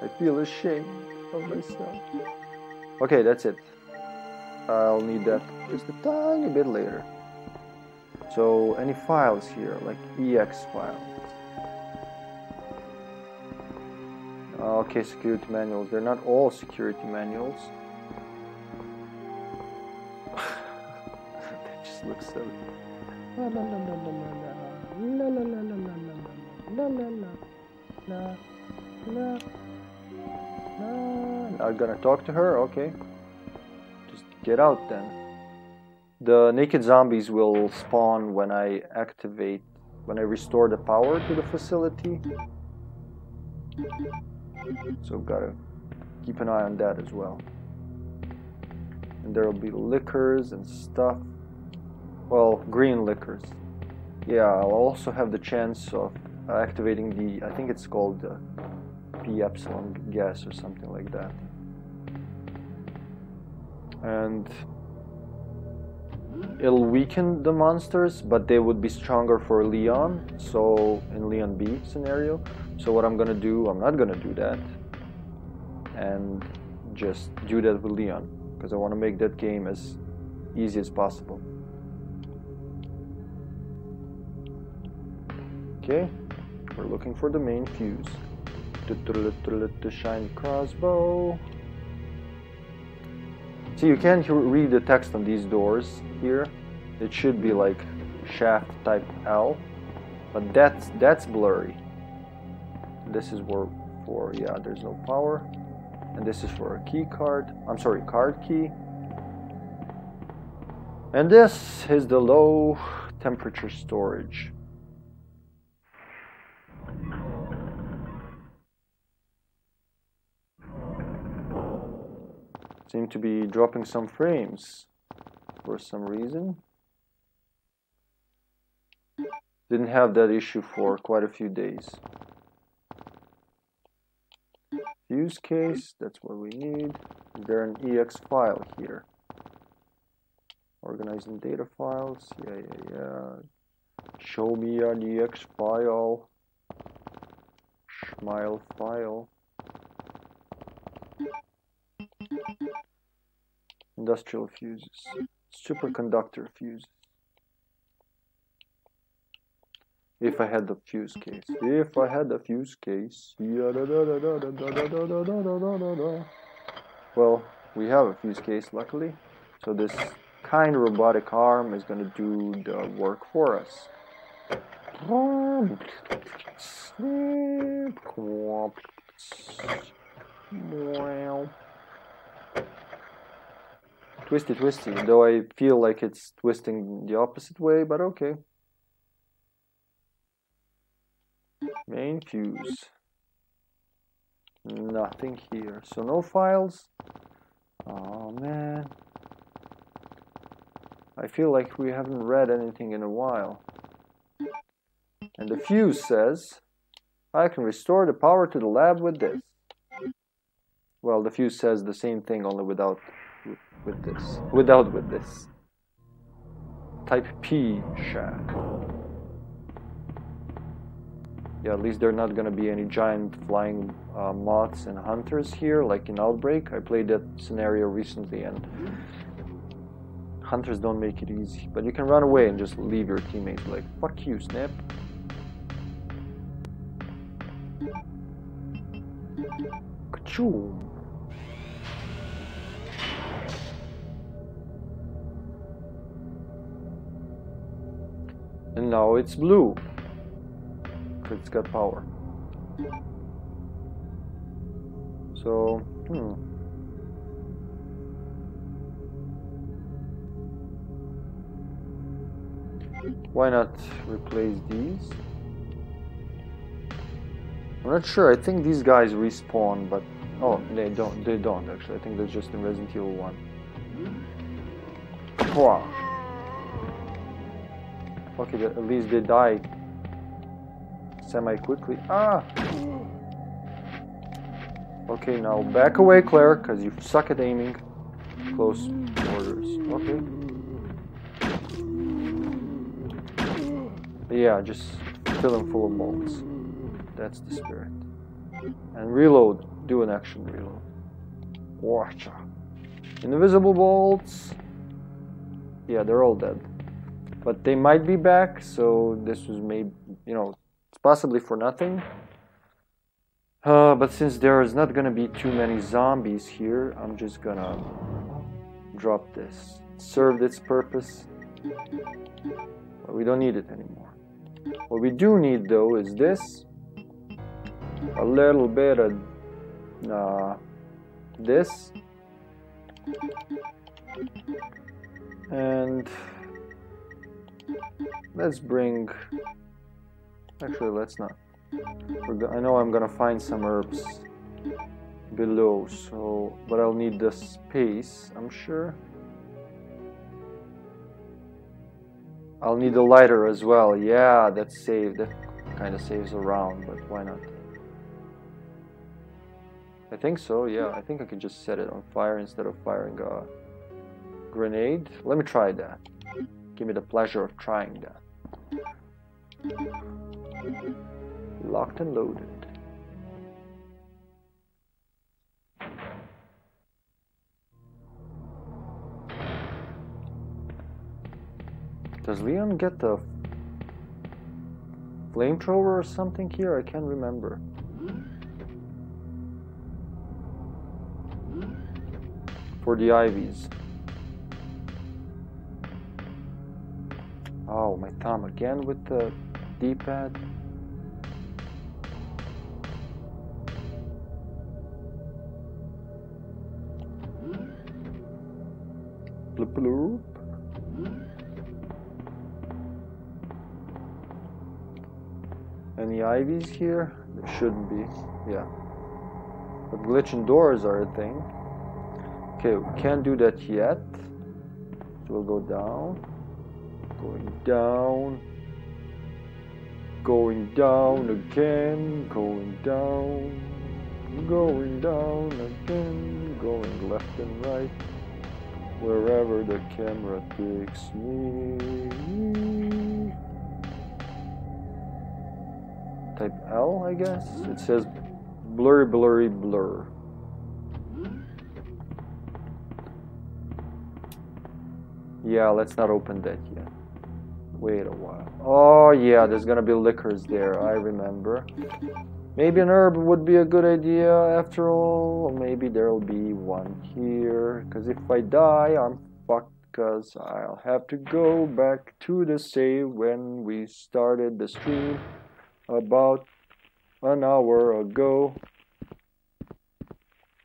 I feel ashamed of myself. Okay, that's it. I'll need that just a tiny bit later. So any files here, like EX files. Okay, security manuals. They're not all security manuals. That just looks silly. Not gonna talk to her? Okay. Just get out then. The naked zombies will spawn when I activate... when I restore the power to the facility. So gotta keep an eye on that as well. And there'll be liquors and stuff. Well, green liquors. Yeah, I'll also have the chance of activating the, I think it's called the P epsilon gas or something like that. And it'll weaken the monsters, but they would be stronger for Leon, so in Leon B scenario. So what I'm gonna do, I'm not gonna do that and just do that with Leon, because I want to make that game as easy as possible. Okay, we're looking for the main fuse. The shiny crossbow. See, you can't read the text on these doors here. It should be like shaft type L, but that's blurry. This is for, yeah, there's no power. And this is for a key card. I'm sorry, card key. And this is the low temperature storage. Seem to be dropping some frames for some reason. Didn't have that issue for quite a few days. Fuse case, that's what we need. Is there an EX file here? Organizing data files, yeah. Show me an EX file. Schmile file. Industrial fuses. Superconductor fuses. If I had the fuse case. If I had the fuse case. Well, we have a fuse case, luckily. So this kind robotic arm is going to do the work for us. Wow. Twisty, twisty, though I feel like it's twisting the opposite way, but okay. Main fuse. Nothing here, so no files. Oh man. I feel like we haven't read anything in a while. And the fuse says, I can restore the power to the lab with this. Well, the fuse says the same thing, only without with this. Without with this. Type P shack. Yeah, at least there are not going to be any giant flying moths and hunters here, like in Outbreak. I played that scenario recently and hunters don't make it easy. But you can run away and just leave your teammates like, fuck you, Snap. Ka-choo! And now it's blue. It's got power. So, why not replace these? I'm not sure. I think these guys respawn, but oh, they don't. They don't actually. I think they're just in Resident Evil 1. Wow. Okay, at least they died. Semi-quickly. Ah! Okay, now back away, Claire, because you suck at aiming. Close quarters. Okay. Yeah, just fill them full of bolts. That's the spirit. And reload. Do an action reload. Watcha. Invisible bolts. Yeah, they're all dead. But they might be back, so this was maybe, you know, possibly for nothing, but since there is not gonna be too many zombies here, I'm just gonna drop this. It served its purpose, but we don't need it anymore. What we do need though is this, a little bit of this, and let's bring. Actually, let's not. I know I'm gonna find some herbs below, so but I'll need the space, I'm sure. I'll need the lighter as well. Yeah, that's saved. That kind of saves a round, but why not? I think so. Yeah, I think I can just set it on fire instead of firing a grenade. Let me try that. Give me the pleasure of trying that. Locked and loaded. Does Leon get the flamethrower or something here? I can't remember. For the ivies. Oh, my thumb again with the D-pad. Bloop, bloop. Any ivies here? There shouldn't be. Yeah. But glitching doors are a thing. Okay, we can't do that yet. So we'll go down. Going down. Going down again. Going down. Going down again. Going left and right. Wherever the camera takes me. Type L, I guess. It says blurry, blurry, blur. Yeah, let's not open that yet. Wait a while. Oh yeah, there's gonna be liquors there, I remember. Maybe an herb would be a good idea after all. Maybe there'll be one here. Because if I die, I'm fucked. because I'll have to go back to the save when we started the stream about an hour ago.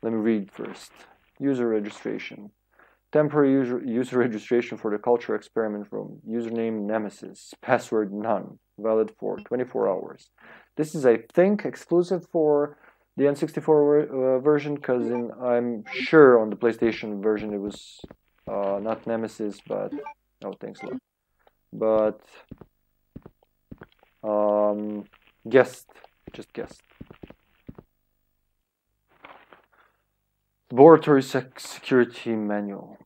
Let me read first. User registration. Temporary user registration for the culture experiment room. Username Nemesis. Password none. Valid for 24 hours. This is, I think, exclusive for the N64 version, because I'm sure on the PlayStation version it was not Nemesis, but oh, thanks a lot. But guessed, just guessed. Laboratory security manual.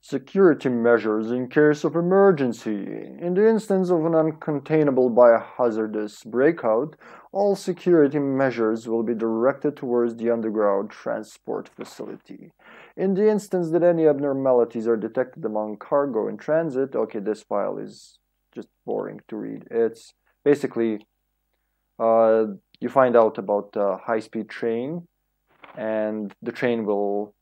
Security measures in case of emergency. In the instance of an uncontainable biohazardous breakout, all security measures will be directed towards the underground transport facility. In the instance that any abnormalities are detected among cargo in transit, okay, this file is just boring to read. It's basically you find out about a high-speed train, and the train will,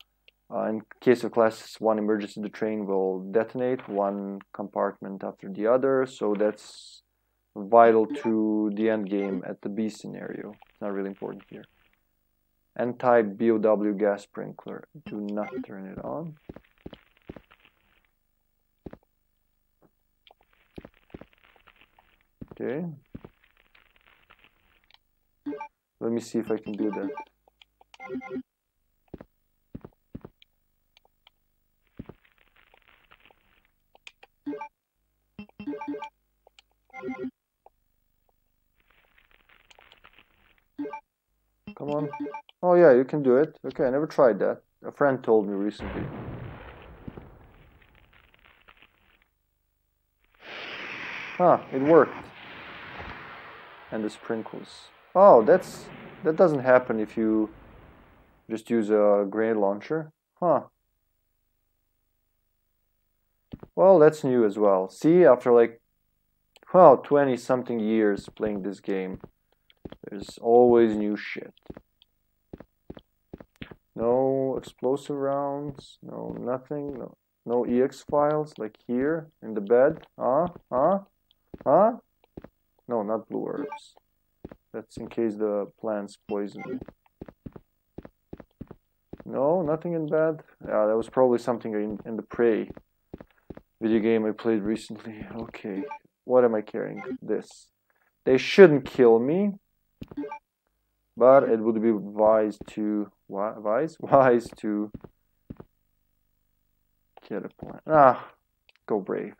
in case of class 1 emergency, the train will detonate one compartment after the other, so that's vital to the end game at the B scenario. It's not really important here. Anti-BOW gas sprinkler. Do not turn it on. Okay. Let me see if I can do that. Come on. Oh yeah, you can do it. Okay, I never tried that. A friend told me recently. Huh, it worked. And the sprinkles. Oh, that doesn't happen if you just use a grenade launcher. Huh. Well, that's new as well. See, after like, well, 20-something years playing this game, there's always new shit. No explosive rounds, no nothing, no EX files, like here, in the bed. No, not blue herbs. That's in case the plants poison me. No, nothing in bed. Yeah, that was probably something in the Prey video game I played recently. Okay, what am I carrying? This. They shouldn't kill me, but it would be wise to get a plan. Ah, go brave.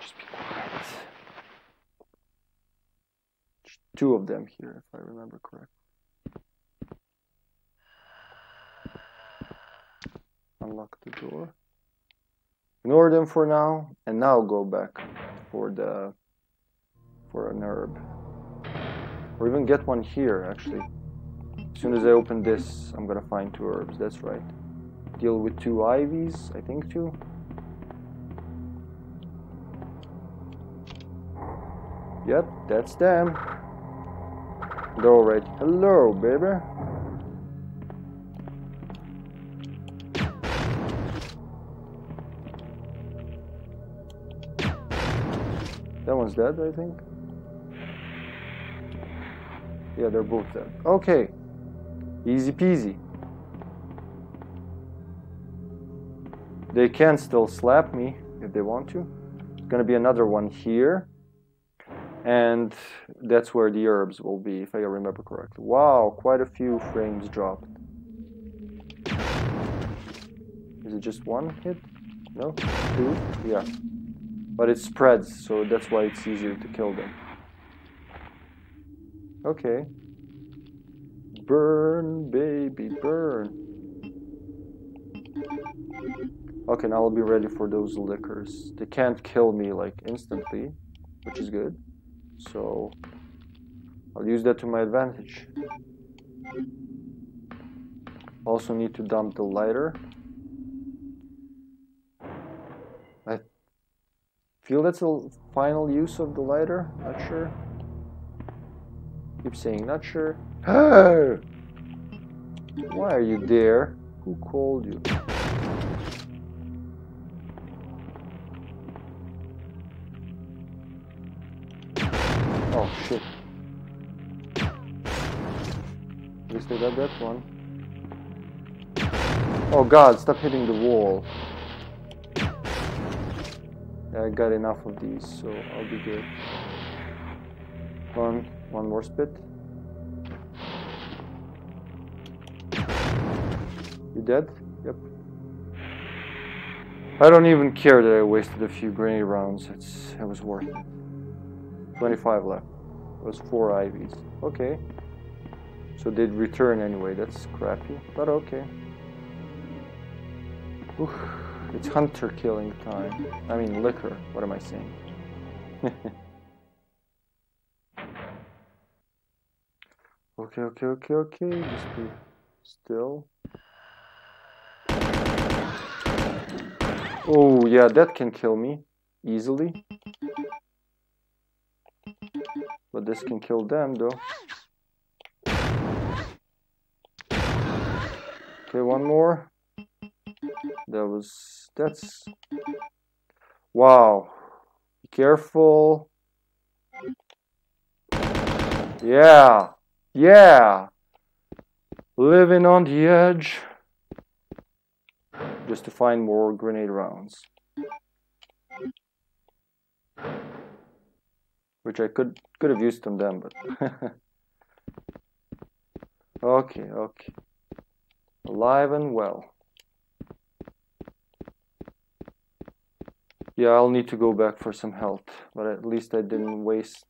Just be quiet. Two of them here, if I remember correctly. Unlock the door. Ignore them for now, and now go back for an herb. Or even get one here, actually. As soon as I open this, I'm gonna find two herbs, that's right. Deal with two ivies, I think two. Yep, that's them. They're all right. Hello, baby. That one's dead, I think. Yeah, they're both dead. Okay. Easy peasy. They can still slap me if they want to. There's gonna be another one here. And that's where the herbs will be, if I remember correctly. Wow, quite a few frames dropped. Is it just one hit? No? Two? Yeah. But it spreads, so that's why it's easier to kill them. Okay. Burn, baby, burn. Okay, now I'll be ready for those lickers. They can't kill me, like, instantly, which is good. So, I'll use that to my advantage. Also need to dump the lighter. I feel that's the final use of the lighter. Not sure. Keep saying not sure. Why are you there? Who called you? Oh shit. At least I got that one. Oh god, stop hitting the wall. I got enough of these, so I'll be good. One more spit. You dead? Yep. I don't even care that I wasted a few grenade rounds. It was worth it. 25 left. It was 4 IVs. Okay. So they'd return anyway. That's crappy, but okay. Oof. It's hunter killing time. I mean liquor. What am I saying? Okay. Just be still. Oh yeah, that can kill me easily. But this can kill them though. Okay, one more. That's wow. Be careful. Yeah. Living on the edge. Just to find more grenade rounds. Which I could have used on them, but okay. Alive and well. Yeah, I'll need to go back for some health, but at least I didn't waste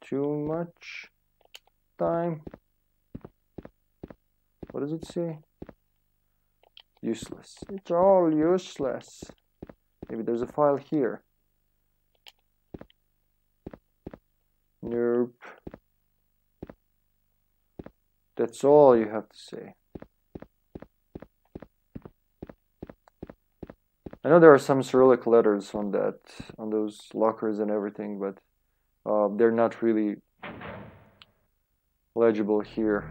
too much time. What does it say? Useless. It's all useless. Maybe there's a file here. Nope. That's all you have to say. I know there are some Cyrillic letters on those lockers and everything, but they're not really legible here.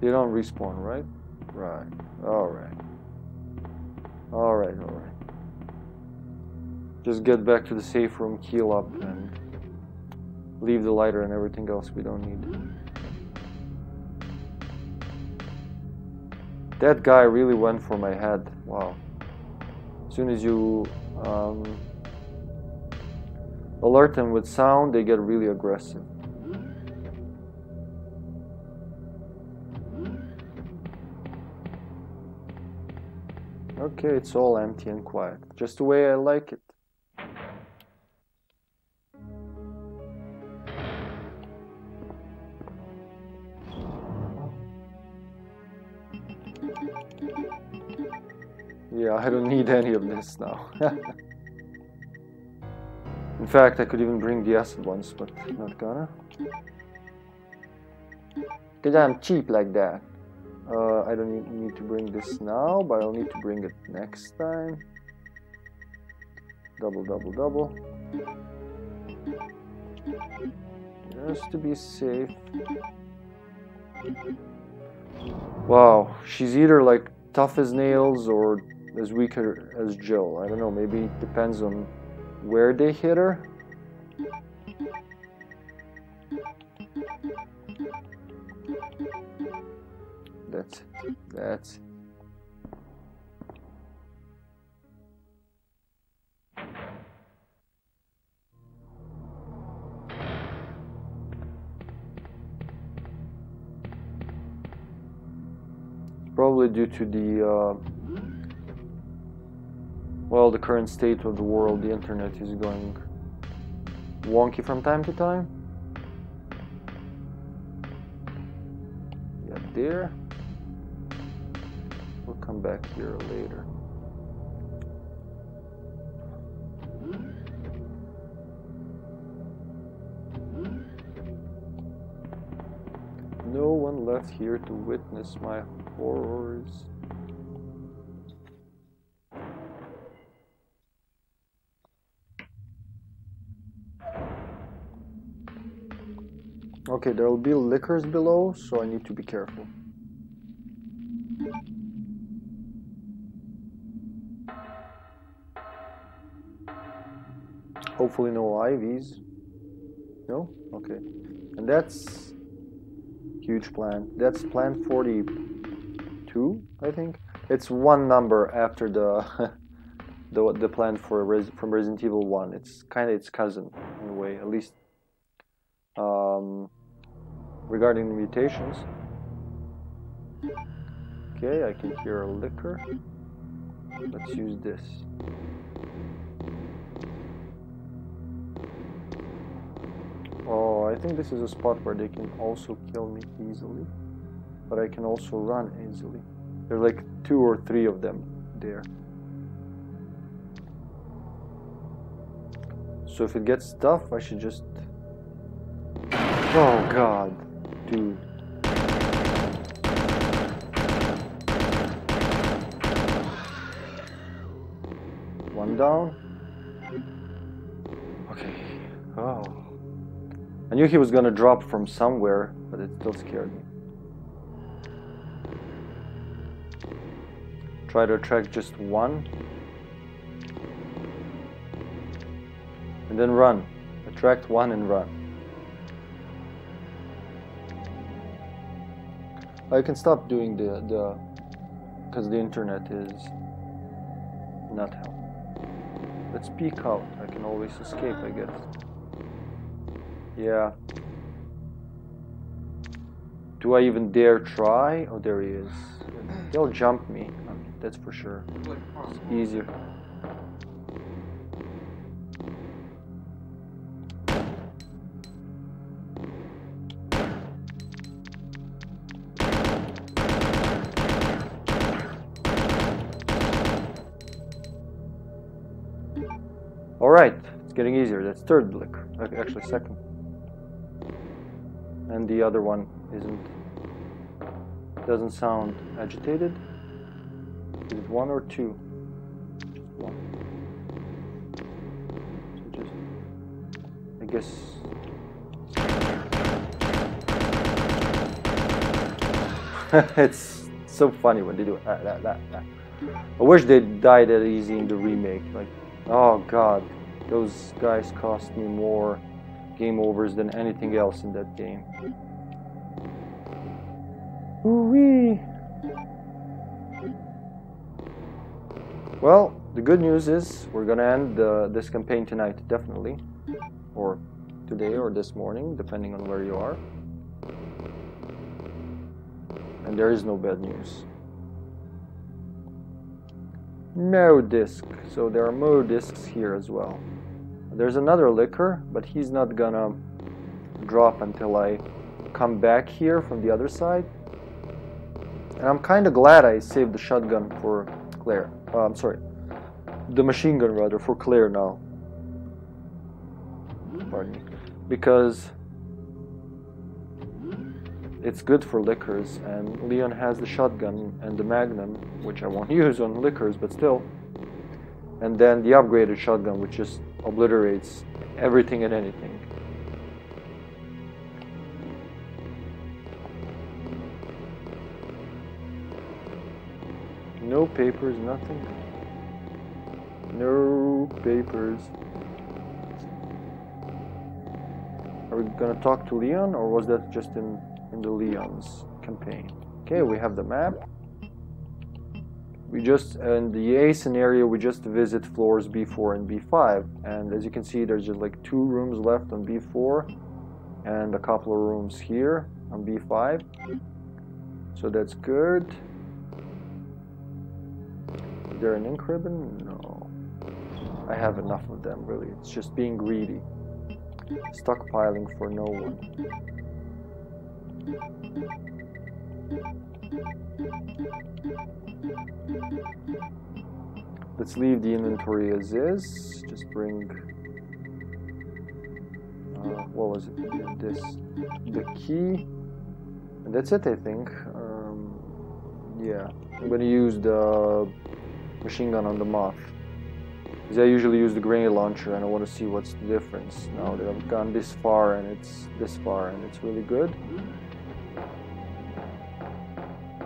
They don't respawn, right? Right. All right. Just get back to the safe room, heal up, and leave the lighter and everything else we don't need. That guy really went for my head. Wow. As soon as you alert them with sound, they get really aggressive. Okay, it's all empty and quiet. Just the way I like it. Yeah, I don't need any of this now. In fact, I could even bring the acid ones, but I'm not gonna. Because I'm cheap like that. I don't need to bring this now, but I'll need to bring it next time. Double. Just to be safe. Wow, she's either like tough as nails or as weak as Jill. I don't know, maybe it depends on where they hit her. That's it. Probably due to the, well, the current state of the world, the internet is going wonky from time to time. Yeah, there. We'll come back here later. No one left here to witness my horrors. Okay, there will be liquors below, so I need to be careful. Hopefully no IVs. No? Okay. And that's huge plant. That's plant 42, I think. It's one number after the the plant for from Resident Evil 1. It's kind of its cousin in a way, at least regarding the mutations. Okay, I can hear a liquor. Let's use this. Oh, I think this is a spot where they can also kill me easily, but I can also run easily. There are like 2 or 3 of them there. So if it gets tough, I should just... Oh god, dude. One down. Okay. Oh. I knew he was gonna drop from somewhere, but it still scared me. Try to attract just one. And then run. Attract one and run. I can stop doing the because the internet is not helping. Let's peek out. I can always escape, I guess. Yeah. Do I even dare try? Oh, there he is. They'll jump me. That's for sure. It's easier. All right, it's getting easier. That's third liquor. Actually, second. And the other one doesn't sound agitated. Is it one or two? Just one. So just, I guess. It's so funny when they do it. I wish they died that easy in the remake. Like, oh god, those guys cost me more game overs than anything else in that game. Ooh-wee. Well, the good news is we're gonna end this campaign tonight, definitely, or today or this morning, depending on where you are. And there is no bad news. No disc, so there are more discs here as well. There's another liquor, but he's not gonna drop until I come back here from the other side. And I'm kind of glad I saved the shotgun for Claire. I'm sorry, the machine gun rather for Claire now. Pardon me, because it's good for liquors, and Leon has the shotgun and the magnum, which I won't use on liquors, but still. And then the upgraded shotgun, which just obliterates everything and anything. No papers, nothing. No papers. Are we gonna talk to Leon, or was that just in the Leon's campaign? Okay, we have the map. We just, in the A scenario, we just visit floors B4 and B5. And as you can see, there's just like 2 rooms left on B4 and a couple of rooms here on B5. So that's good. Is there an ink ribbon? No. I have enough of them, really. It's just being greedy. Stockpiling for no one. Let's leave the inventory as is. Just bring what was it? This, the key, and that's it, I think. Yeah, I'm gonna use the machine gun on the moth because I usually use the grenade launcher and I want to see what's the difference now that I've gone this far and it's this far and it's really good.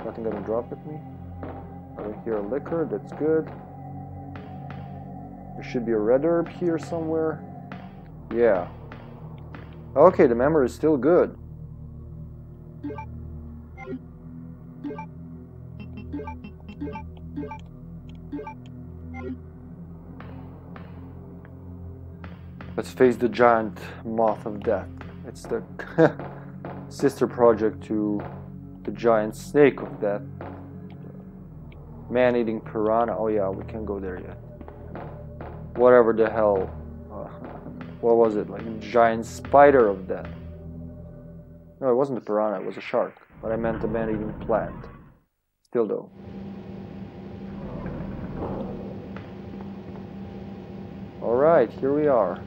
Nothing gonna drop at me. Over here, liquor, that's good. There should be a red herb here somewhere. Yeah. Okay, the memory is still good. Let's face the giant moth of death. It's the sister project to the giant snake of death. Man-eating piranha. Oh yeah, we can't go there yet. Whatever the hell. What was it? Like giant spider of death. No, it wasn't a piranha, it was a shark. But I meant the man-eating plant. Still though. Alright, here we are.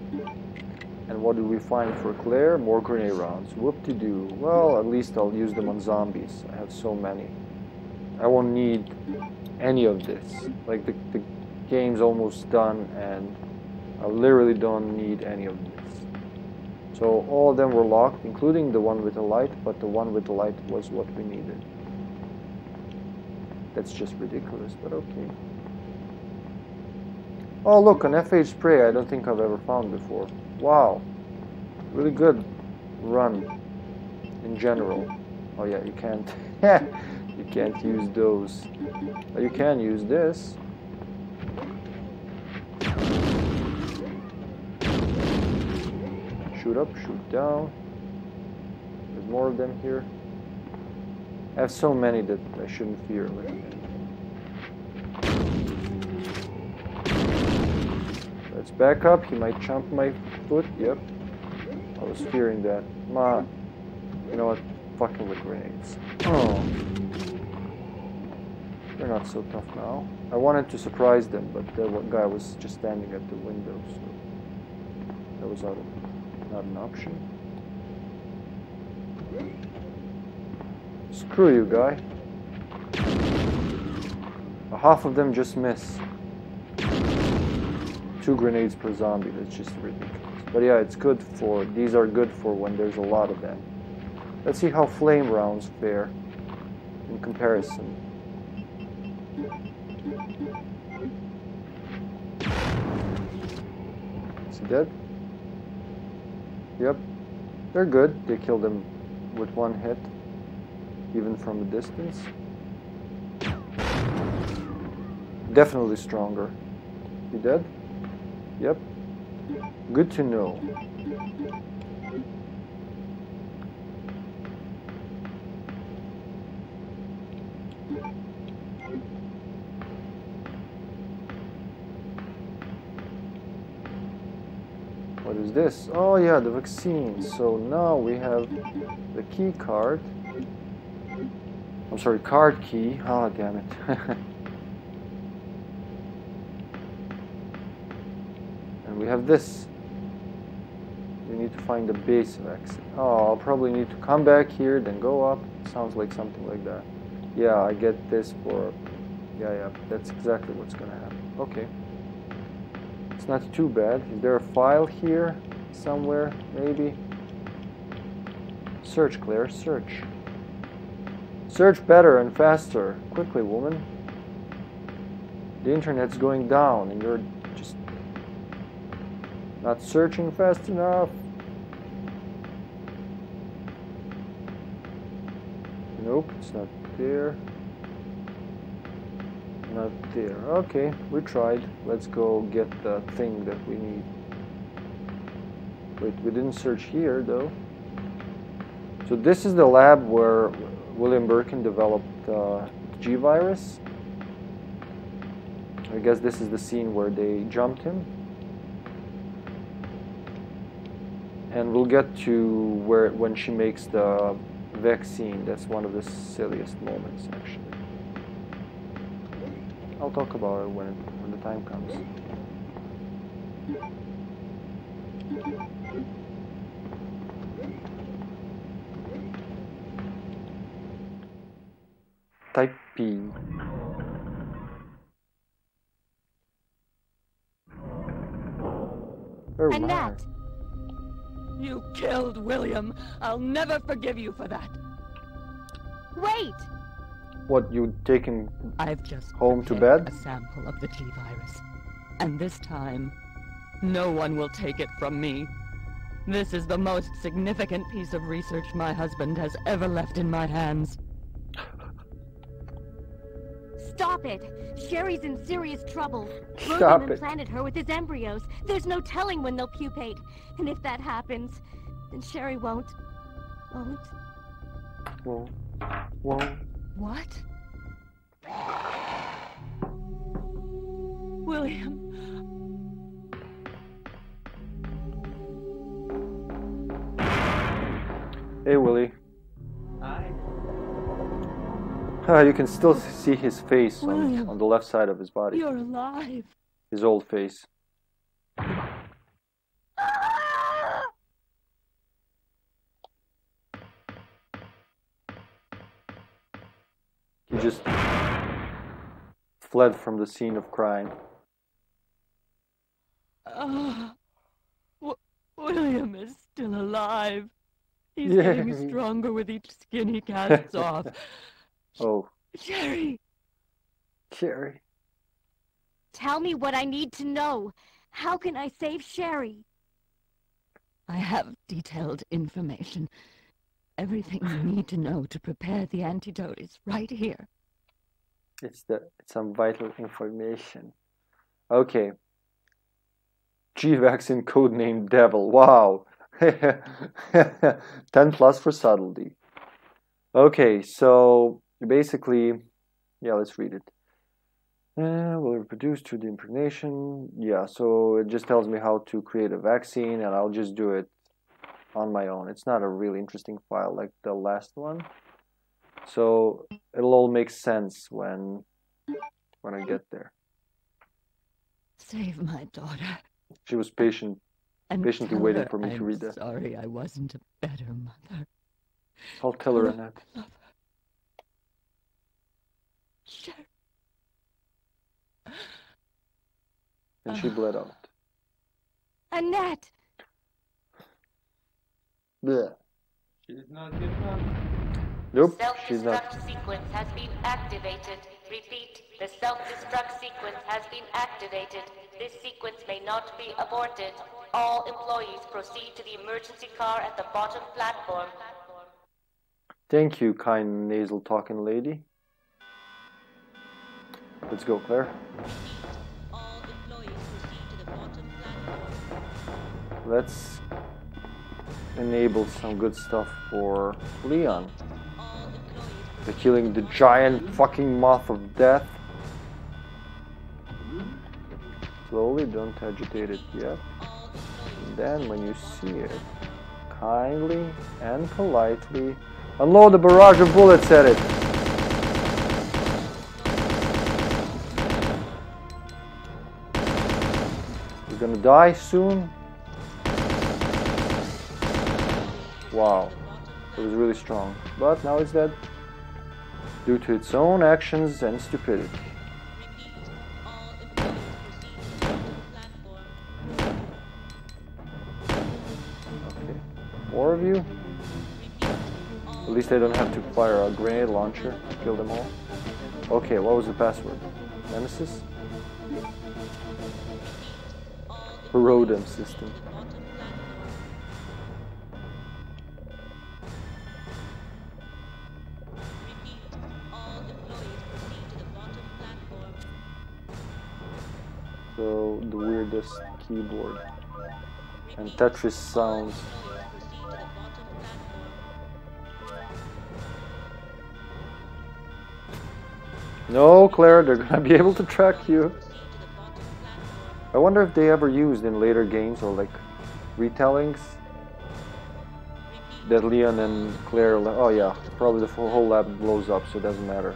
And what do we find for Claire? More grenade rounds. Whoop-de-doo. Well, at least I'll use them on zombies. I have so many. I won't need any of this. Like, the game's almost done and I literally don't need any of this. So all of them were locked, including the one with the light, but the one with the light was what we needed. That's just ridiculous, but okay. Oh look, an FH spray I don't think I've ever found before. Wow. Really good run in general. Oh yeah, you can't you can't use those. But you can use this. Shoot up, shoot down. There's more of them here. I have so many that I shouldn't fear. Let's back up. He might jump my foot. Yep. I was fearing that. Ma. You know what? Fucking with grenades. Oh. They're not so tough now. I wanted to surprise them, but the guy was just standing at the window, so that was not an option. Screw you, guy. Half of them just miss. 2 grenades per zombie, that's just ridiculous. But yeah, it's good for, these are good for when there's a lot of them. Let's see how flame rounds fare in comparison. Is he dead? Yep. They're good. They killed him with one hit, even from a distance. Definitely stronger. You dead? Yep. Good to know. What is this? Oh yeah, the vaccine. So now we have the key card. I'm sorry, card key. Oh, damn it. We have this. We need to find the base of exit. Oh, I'll probably need to come back here, then go up. Sounds like something like that. Yeah, I get this for... Yeah, that's exactly what's gonna happen. Okay. It's not too bad. Is there a file here? Somewhere, maybe? Search, Claire, search. Search better and faster. Quickly, woman. The internet's going down and you're just... not searching fast enough. Nope, it's not there. Not there. Okay, we tried. Let's go get the thing that we need. Wait, we didn't search here though. So this is the lab where William Birkin developed G-Virus. I guess this is the scene where they jumped him. And we'll get to where when she makes the vaccine. That's one of the silliest moments, actually. I'll talk about it when the time comes. Type P. Oh, Annette! My. You killed William. I'll never forgive you for that. Wait! What, you take him home to bed? I've just a sample of the G-Virus. And this time, no one will take it from me. This is the most significant piece of research my husband has ever left in my hands. Stop it! Sherry's in serious trouble. William implanted her with his embryos. There's no telling when they'll pupate. And if that happens, then Sherry won't. What? William... Hey, Willie. Hi. You can still see his face on the left side of his body. You're alive. His old face. Ah! He just fled from the scene of crime. William is still alive. He's getting stronger with each skin he casts off. Oh. Sherry! Sherry. Tell me what I need to know. How can I save Sherry? I have detailed information. Everything you need to know to prepare the antidote is right here. It's some vital information. Okay. G-Vaccine codename Devil. Wow. 10 plus for subtlety. Okay, so basically, yeah, let's read it. Will reproduce through the impregnation. Yeah, so it just tells me how to create a vaccine, and I'll just do it on my own. It's not a really interesting file like the last one, so it'll all make sense when I get there. Save my daughter. She was patient. And patiently waiting for me to read that. Sorry, I wasn't a better mother. I'll tell her, Annette. I love her. Sure. And she bled out. Annette. Bleh. She's not giving up. Nope. She's not. Self-destruct sequence has been activated. Repeat. The self-destruct sequence has been activated. This sequence may not be aborted. All employees proceed to the emergency car at the bottom platform. Thank you, kind nasal talking lady. Let's go, Claire. All employees proceed to the bottom platform. Let's enable some good stuff for Leon. They're killing the giant fucking moth of death. Slowly, don't agitate it yet. Then when you see it, kindly and politely unload a barrage of bullets at it. You're gonna die soon. Wow, it was really strong, but now it's dead due to its own actions and stupidity. More of you? At least I don't have to fire a grenade launcher to kill them all. Okay, what was the password? Nemesis? Rodem system. So, the weirdest keyboard. And Tetris sounds. No, Claire, they're gonna be able to track you. I wonder if they ever used in later games or like retellings that Leon and Claire. Oh yeah, probably the whole lab blows up, so it doesn't matter.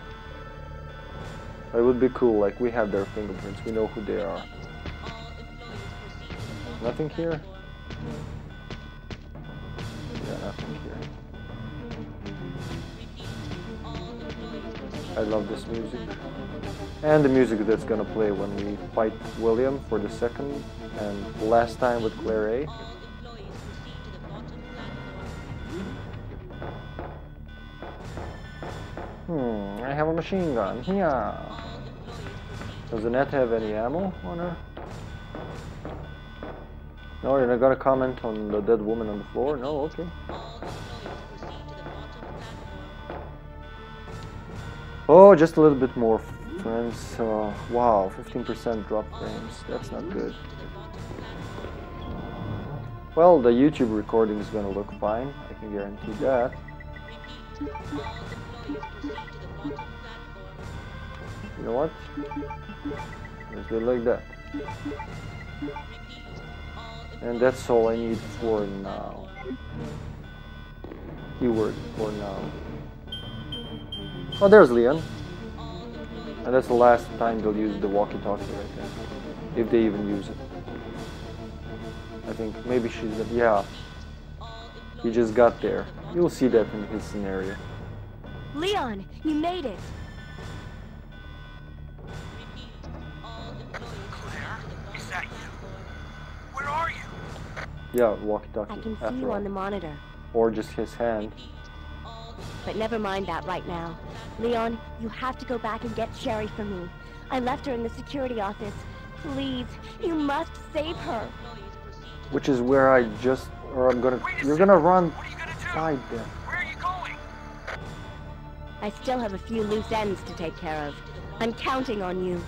It would be cool. Like we have their fingerprints, we know who they are. Nothing here. Yeah, nothing here. I love this music. And the music that's gonna play when we fight William for the second and last time with Claire A. I have a machine gun. Yeah. Does Annette have any ammo on her? No, you're not gonna comment on the dead woman on the floor? No, okay. Oh, just a little bit more, friends. Wow, 15% drop frames. That's not good. Well, the YouTube recording is gonna look fine. I can guarantee that. You know what? Let's do it like that. And that's all I need for now. Keyword for now. Oh, there's Leon. And that's the last time they'll use the walkie-talkie right there. If they even use it. I think maybe she's gonna, yeah. He just got there. You'll see that in his scenario. Leon, you made it. Claire, is that you? Where are you? Yeah, walkie-talkie. I can see you on the monitor. Or just his hand. But never mind that right now. Leon, you have to go back and get Sherry for me. I left her in the security office. Please, you must save her. Which is where I just, or I'm gonna, you're gonna run. What are you gonna do? Hide there. Where are you going? I still have a few loose ends to take care of. I'm counting on you.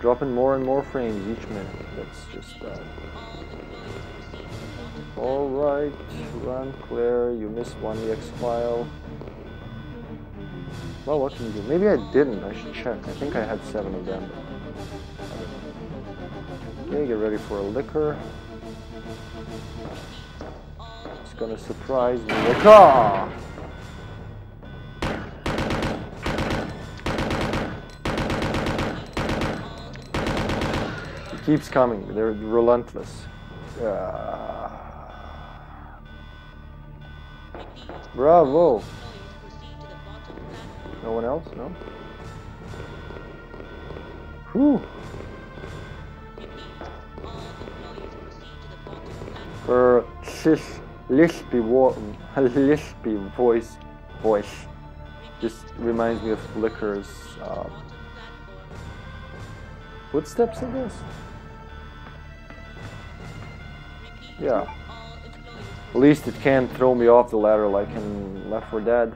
Dropping more and more frames each minute. That's just bad. Alright, run Claire, you missed one EX file. Well, what can you do? Maybe I didn't, I should check. I think I had 7 of them. Okay, get ready for a liquor. It's gonna surprise me. Liquor! It keeps coming, they're relentless. Bravo! No one else? No? Whew! Her lispy voice just reminds me of Liquor's footsteps, I guess? Yeah. At least it can't throw me off the ladder like in Left 4 Dead.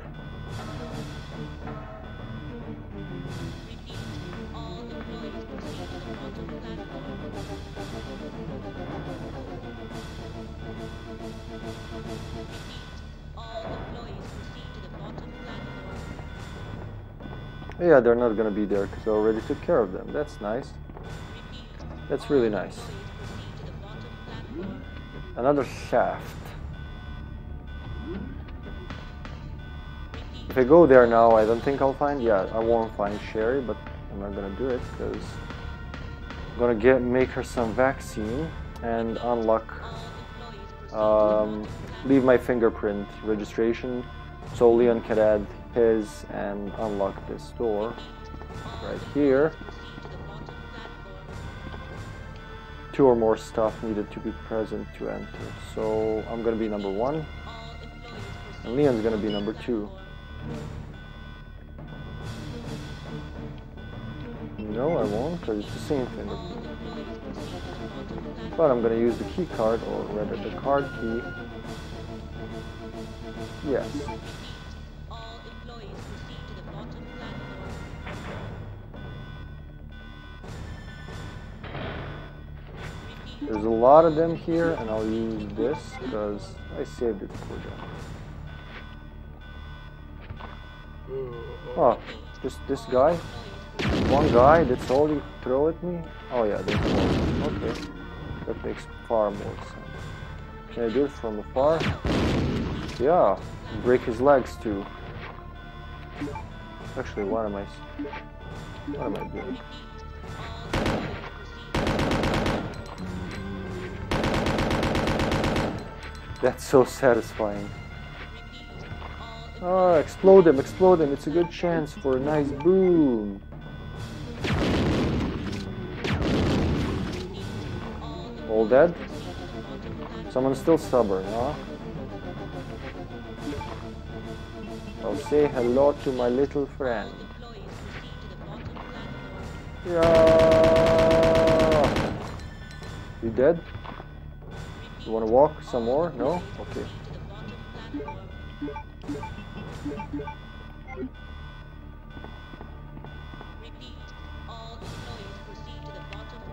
Yeah, they're not gonna be there because I already took care of them. That's nice. That's really nice. Another shaft. If I go there now, I don't think I'll find... Yeah, I won't find Sherry, but I'm not gonna do it because I'm gonna make her some vaccine and unlock... leave my fingerprint registration so Leon can add his and unlock this door right here. 2 or more stuff needed to be present to enter. So I'm gonna be number 1, and Leon's gonna be number 2. No, I won't, because it's the same fingerprint. But I'm gonna use the key card, or rather the card key. Yes. There's a lot of them here, and I'll use this because I saved it for them. Oh, just this guy? One guy, that's all you throw at me? Oh yeah, that's all. Okay. That makes far more sense. Can I do it from afar? Yeah. Break his legs too. Actually, what am I doing? That's so satisfying. Oh, explode him, explode him. It's a good chance for a nice boom. All dead? Someone's still stubborn, huh? I'll say hello to my little friend. Yeah. You dead? You wanna walk some more? No? Okay.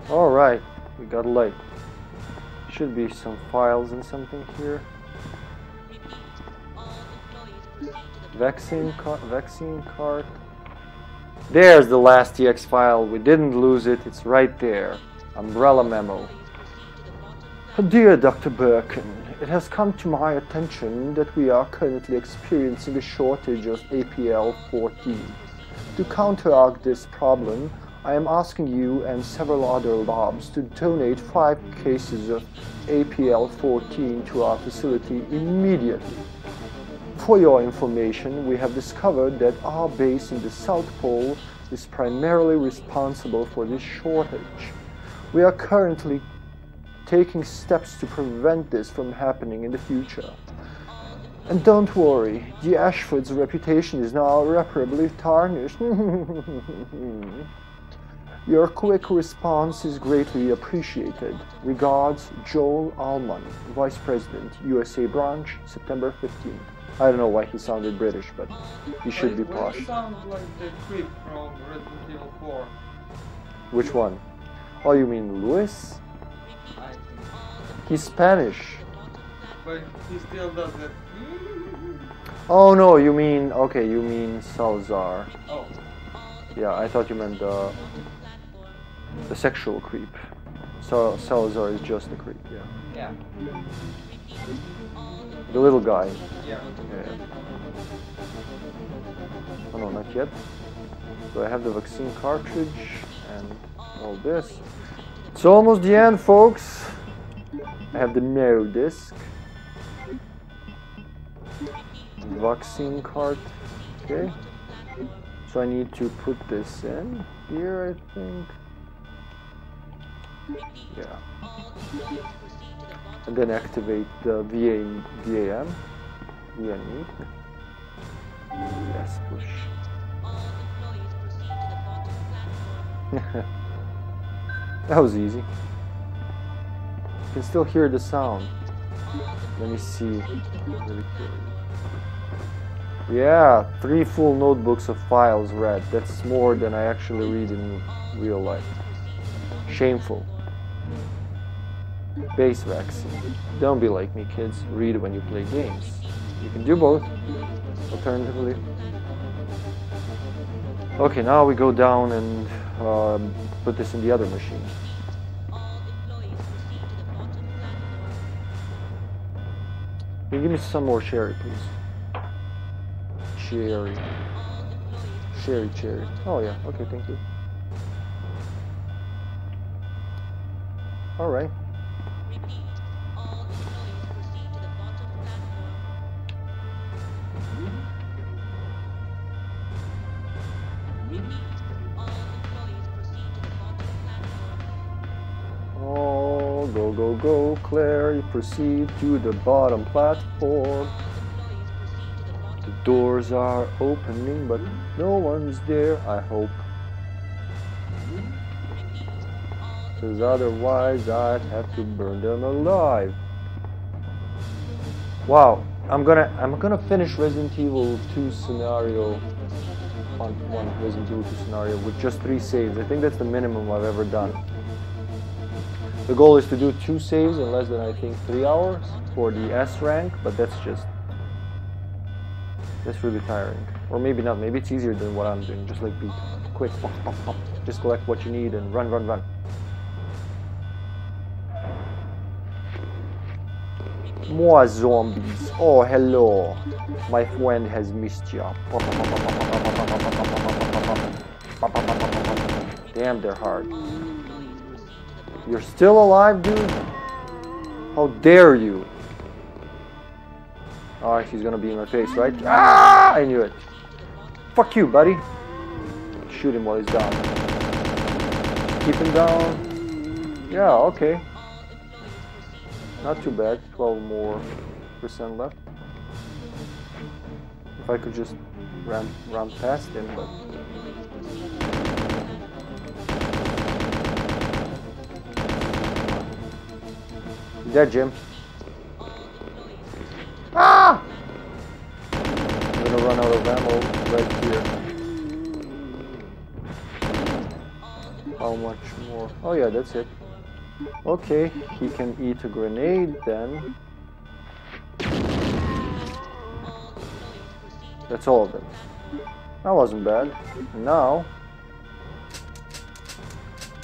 Alright, we got light. Should be some files and something here. Vaccine card. There's the last TX file. We didn't lose it. It's right there. Umbrella memo. Dear Dr. Birkin, it has come to my attention that we are currently experiencing a shortage of APL-14. To counteract this problem, I am asking you and several other labs to donate 5 cases of APL-14 to our facility immediately. For your information, we have discovered that our base in the South Pole is primarily responsible for this shortage. We are currently taking steps to prevent this from happening in the future. And don't worry, the Ashfords' reputation is now irreparably tarnished. Your quick response is greatly appreciated. Regards, Joel Alman, Vice President, USA Branch, September 15th. I don't know why he sounded British, but he should be posh. It sounds like the creep from Resident Evil 4. Which one? Oh, you mean Lewis? I think. He's Spanish. But he still does that. Oh no, you mean... Okay, you mean Salazar. Oh. Yeah, I thought you meant the sexual creep. So Salazar is just a creep, yeah. Yeah. The little guy. Yeah. Yeah. Oh no, not yet. So I have the vaccine cartridge and all this. It's almost the end, folks. I have the narrow disc. Vaccine card. Okay. So I need to put this in here, I think. Yeah. And then activate the VAM. Yes, push. That was easy. You can still hear the sound. Let me see. Yeah, 3 full notebooks of files read. That's more than I actually read in real life. Shameful. Base vaccine. Don't be like me, kids. Read when you play games. You can do both, alternatively. Okay, now we go down and put this in the other machine. Can you give me some more Sherry, please? Sherry. Oh yeah, okay, thank you. Alright. Go, Claire, you proceed to the bottom platform. The doors are opening, but no one's there, I hope. Because otherwise I'd have to burn them alive. Wow, I'm gonna finish Resident Evil 2 scenario on one Resident Evil 2 scenario with just 3 saves. I think that's the minimum I've ever done. The goal is to do 2 saves in less than, I think, 3 hours for the S rank, but that's really tiring. Or maybe not, maybe it's easier than what I'm doing, just like be quick, just collect what you need and run. More zombies, oh hello, my friend has missed ya. Damn, they're hard. You're still alive, dude? How dare you? Oh, she's gonna be in my face, right? Ah! I knew it. Fuck you, buddy. Shoot him while he's down. Keep him down. Yeah, okay. Not too bad. 12% more left. If I could just run past him, but... He's dead, Jim. Ah! I'm gonna run out of ammo right here. How much more? Oh yeah, that's it. Okay, he can eat a grenade then. That's all of it. That wasn't bad. Now...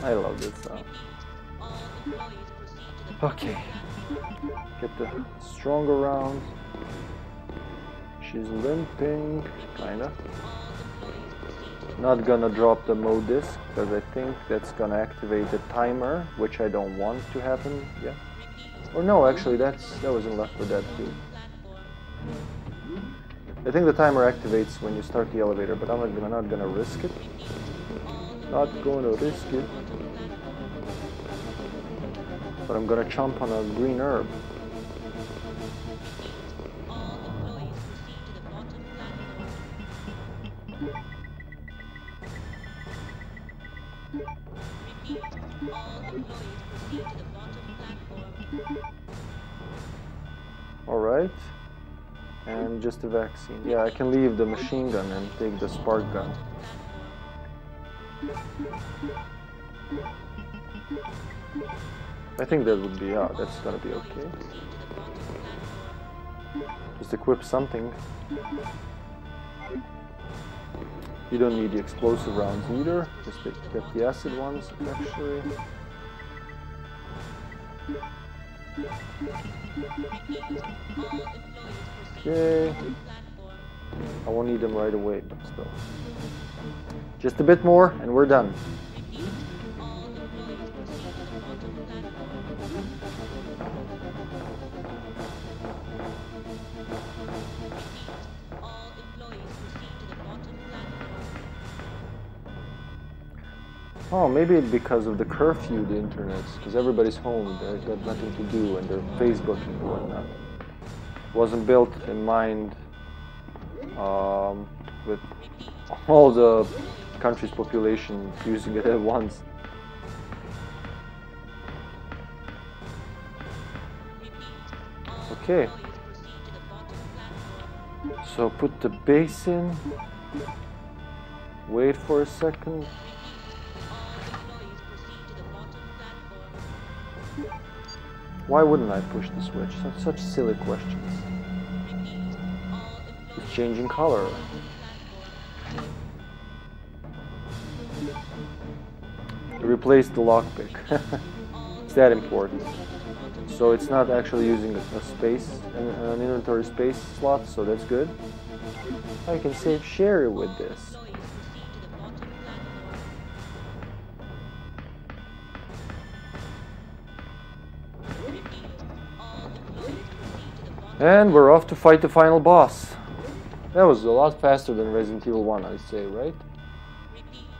I love this sound. Okay. Get the stronger round. She's limping, kinda. Not gonna drop the Mo disc, because I think that's gonna activate the timer, which I don't want to happen yet. Or no, actually, that was in Left 4 Dead too. I think the timer activates when you start the elevator, but I'm not gonna risk it. Not gonna risk it. But I'm gonna chomp on a green herb. Alright. And just a vaccine. Yeah, I can leave the machine gun and take the spark gun. I think that would be... yeah, that's gonna be okay. Just equip something. You don't need the explosive rounds either. Just get the acid ones, actually. Okay. I won't need them right away, but still. Just a bit more, and we're done. Oh, maybe it's because of the curfew, the internet, because everybody's home, they've got nothing to do, and they're Facebooking and whatnot. Wasn't built in mind with all the country's population using it at once. Okay. So put the base in. Wait for a second. Why wouldn't I push the switch? Such silly questions. It's changing color. Replace the lockpick. It's that important. So it's not actually using a space, an inventory space slot, so that's good. I can save Sherry with this. And we're off to fight the final boss. That was a lot faster than Resident Evil 1, I'd say, right?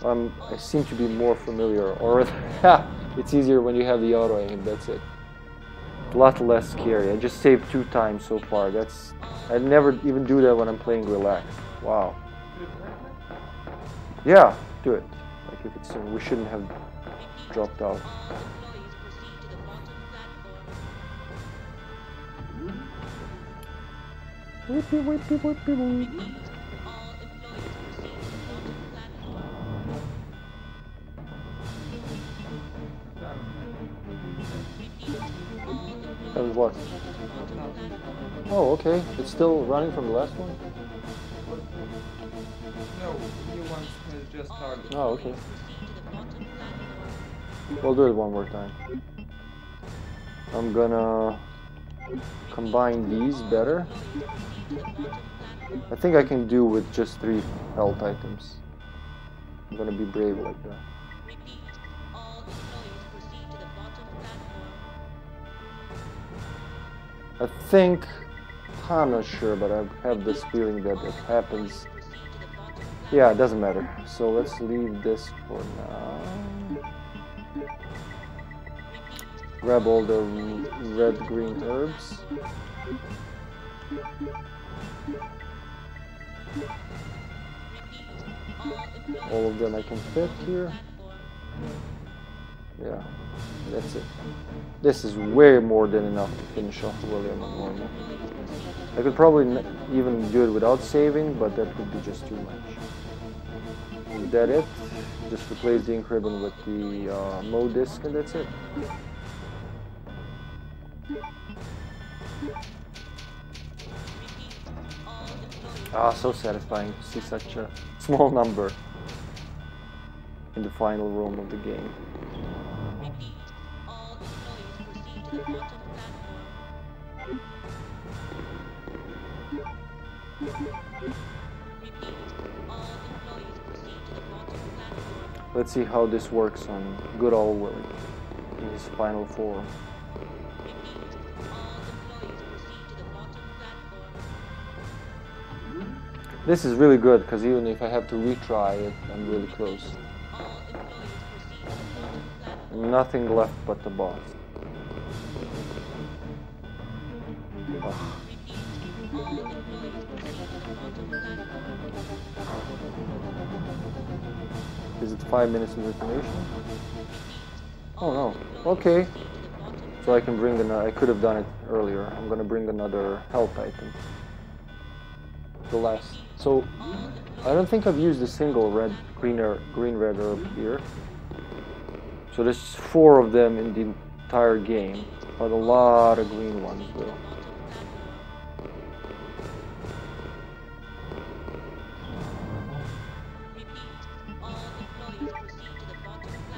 I seem to be more familiar, or it's easier when you have the auto aim, that's it. A lot less scary. I just saved 2 times so far. I never even do that when I'm playing relaxed. Wow. Yeah, do it. Like if it's we shouldn't have dropped out. Whippy, whippy, whippy, whippy. That was what? Oh, okay. It's still running from the last one? No, the new one has just started. Oh, okay. We'll do it one more time. I'm gonna combine these better. I think I can do with just 3 health items. I'm gonna be brave like that. I think I'm not sure, but I have this feeling that it happens. Yeah, it doesn't matter. So let's leave this for now. Grab all the red-green herbs. All of them I can fit here. Yeah, that's it. This is way more than enough to finish off William and normal. I could probably even do it without saving, but that would be just too much. Is that it? Just replace the ink ribbon with the Mo disc, and that's it. Ah, so satisfying to see such a small number in the final room of the game. Let's see how this works on good old Willie in his final form. This is really good, because even if I have to retry it, I'm really close. Nothing left but the boss. Is it 5 minutes of information? Oh no. Okay. So I can bring another. I could have done it earlier. I'm gonna bring another health item. The last. So I don't think I've used a single green red herb here. So there's 4 of them in the entire game, but a lot of green ones though.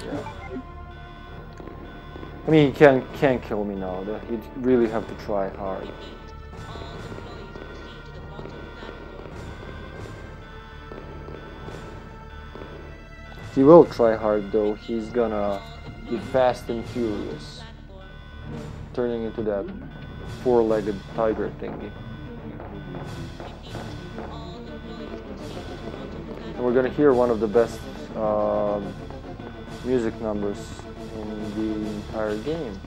Yeah. I mean, you can't kill me now. You really have to try hard. He will try hard though, he's gonna be fast and furious, turning into that 4-legged tiger thingy. And we're gonna hear one of the best music numbers in the entire game.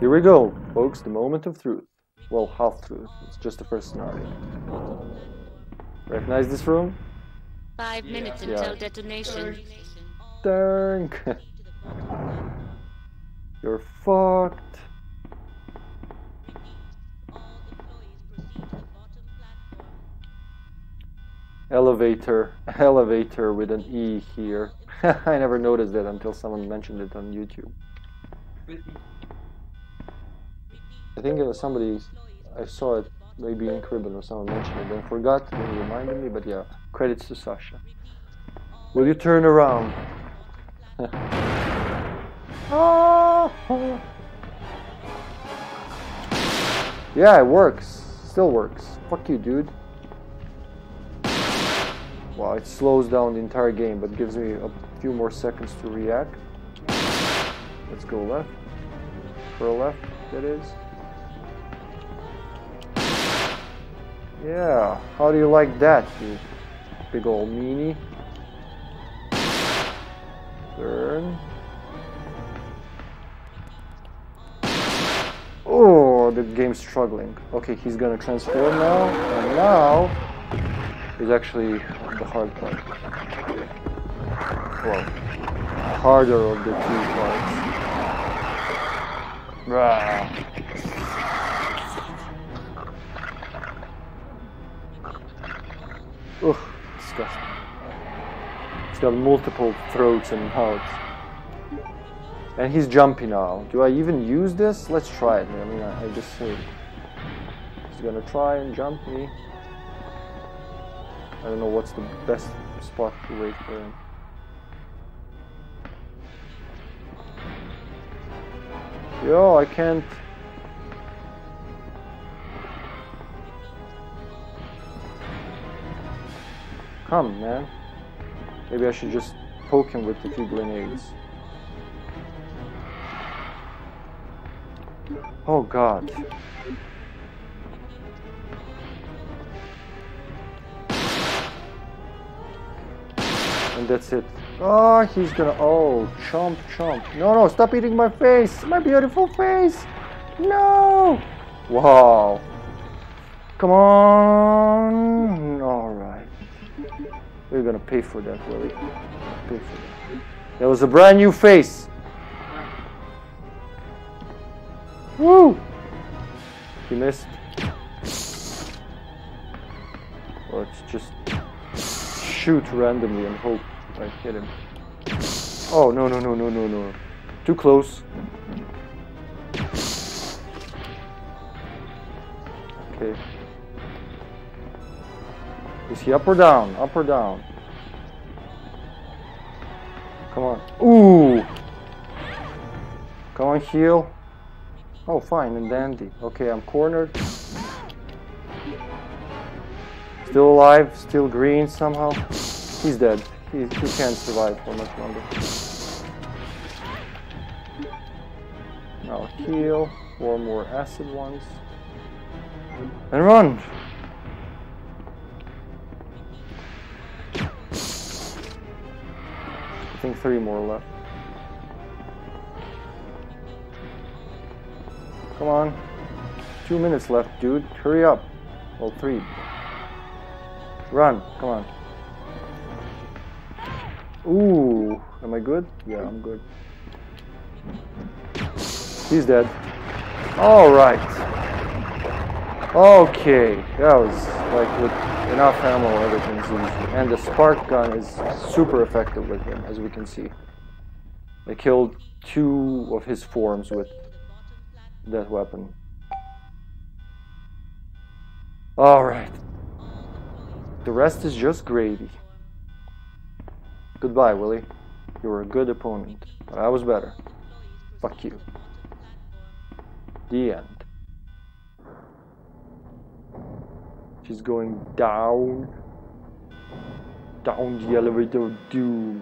Here we go, folks, the moment of truth. Well, half truth, it's just the first scenario. Recognize this room? 5 minutes until detonation. Dang! You're fucked. Elevator. Elevator with an E here. I never noticed that until someone mentioned it on YouTube. I think it was somebody, I saw it maybe in Caribbean or someone mentioned it and forgot and reminded me, but yeah. Credits to Sasha. Will you turn around? Oh! Yeah, it works. Still works. Fuck you, dude. Wow, it slows down the entire game, but gives me a few more seconds to react. Let's go left. Pearl left, that is. Yeah, how do you like that, you big old meanie? Turn. Oh, the game's struggling. Okay, he's gonna transform now, and now is actually the hard part. Well, harder of the two parts. Rah. Ugh, disgusting. It's got multiple throats and mouths. And he's jumpy now. Do I even use this? Let's try it. I mean, I just say he's gonna try and jump me. I don't know what's the best spot to wait for him. Yo, I can't. Come, man. Maybe I should just poke him with a few grenades. Oh God. And that's it. Oh, he's gonna... Oh, chomp, chomp. No, no, stop eating my face. My beautiful face. No. Wow. Come on. All right. We're gonna pay for that, Willie. Pay for that. That was a brand new face. Woo. He missed. Let's just shoot randomly and hope I hit him. Oh, no, no, no, no, no, no. Too close. Okay. Is he up or down? Up or down? Come on. Ooh! Come on, heel. Oh, fine and dandy. Okay, I'm cornered. Still alive, still green somehow. He's dead. He can't survive for much longer. Now heal, 4 more acid ones. And run! I think 3 more left. Come on. 2 minutes left, dude. Hurry up. Well, 3. Run. Come on. Ooh, am I good? Yeah, I'm good. He's dead. All right. Okay, that was like with enough ammo, everything's easy. And the spark gun is super effective with him, as we can see. I killed 2 of his forms with that weapon. All right. The rest is just gravy. Goodbye, Willie. You were a good opponent, but I was better. Fuck you. The end. She's going down. Down the elevator of doom.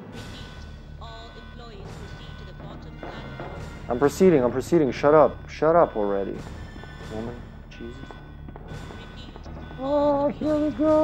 I'm proceeding. Shut up. Shut up already. Woman, Jesus. Oh, here we go!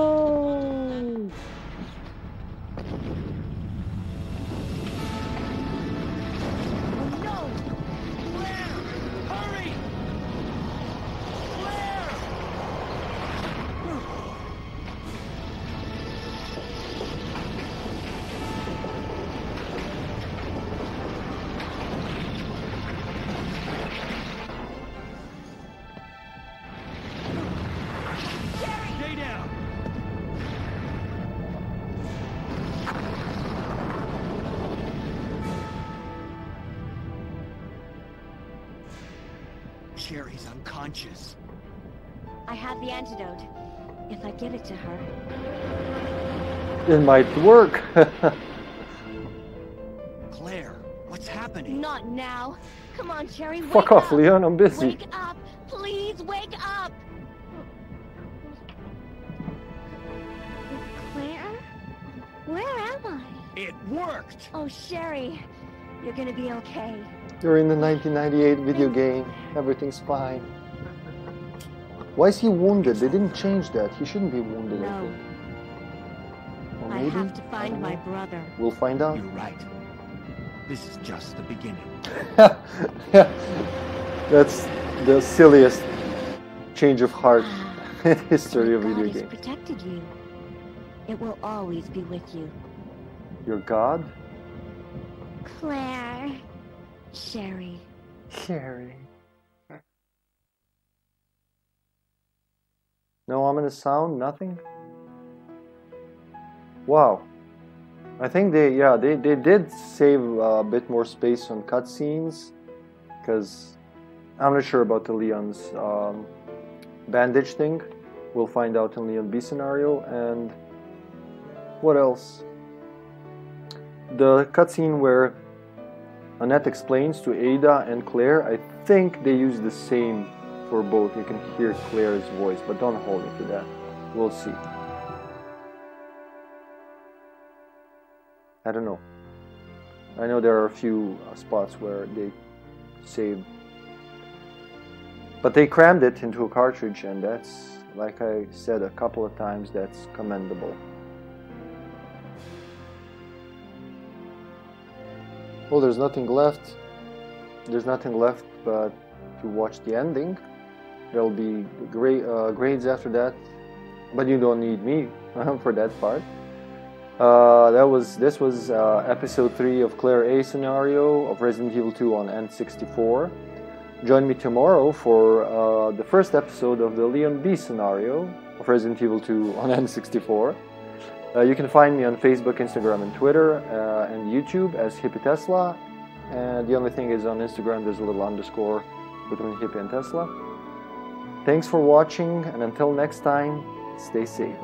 Sherry's unconscious. I have the antidote. If I give it to her, it might work. Claire, what's happening? Not now. Come on, Sherry. Fuck off, Leon. I'm busy. Wake up. Please wake up. Claire? Where am I? It worked. Oh, Sherry. You're gonna be okay. You're in the 1998 video game. Everything's fine. Why is he wounded? They didn't change that. He shouldn't be wounded. No. I think. Or maybe? I have to find my brother. We'll find out. You're right. This is just the beginning. That's the silliest change of heart in history of video games. God has protected you. It will always be with you. Your God? Claire. Sherry. Sherry. No ominous sound, nothing? Wow. I think they, yeah, they did save a bit more space on cutscenes. Because I'm not sure about the Leon's bandage thing. We'll find out in Leon B scenario. And what else? The cutscene where Annette explains to Ada and Claire, I think they use the same for both. You can hear Claire's voice, but don't hold me to that. We'll see. I don't know. I know there are a few spots where they save But they crammed it into a cartridge, and that's, like I said a couple of times, that's commendable. Oh, there's nothing left. There's nothing left but to watch the ending. There'll be grades after that, but you don't need me for that part. This was episode 3 of Claire A Scenario of Resident Evil 2 on N64. Join me tomorrow for the first episode of the Leon B Scenario of Resident Evil 2 on N64. You can find me on Facebook, Instagram, and Twitter, and YouTube as HippieTesla. And the only thing is on Instagram there's a little underscore between Hippie and Tesla. Thanks for watching, and until next time, stay safe.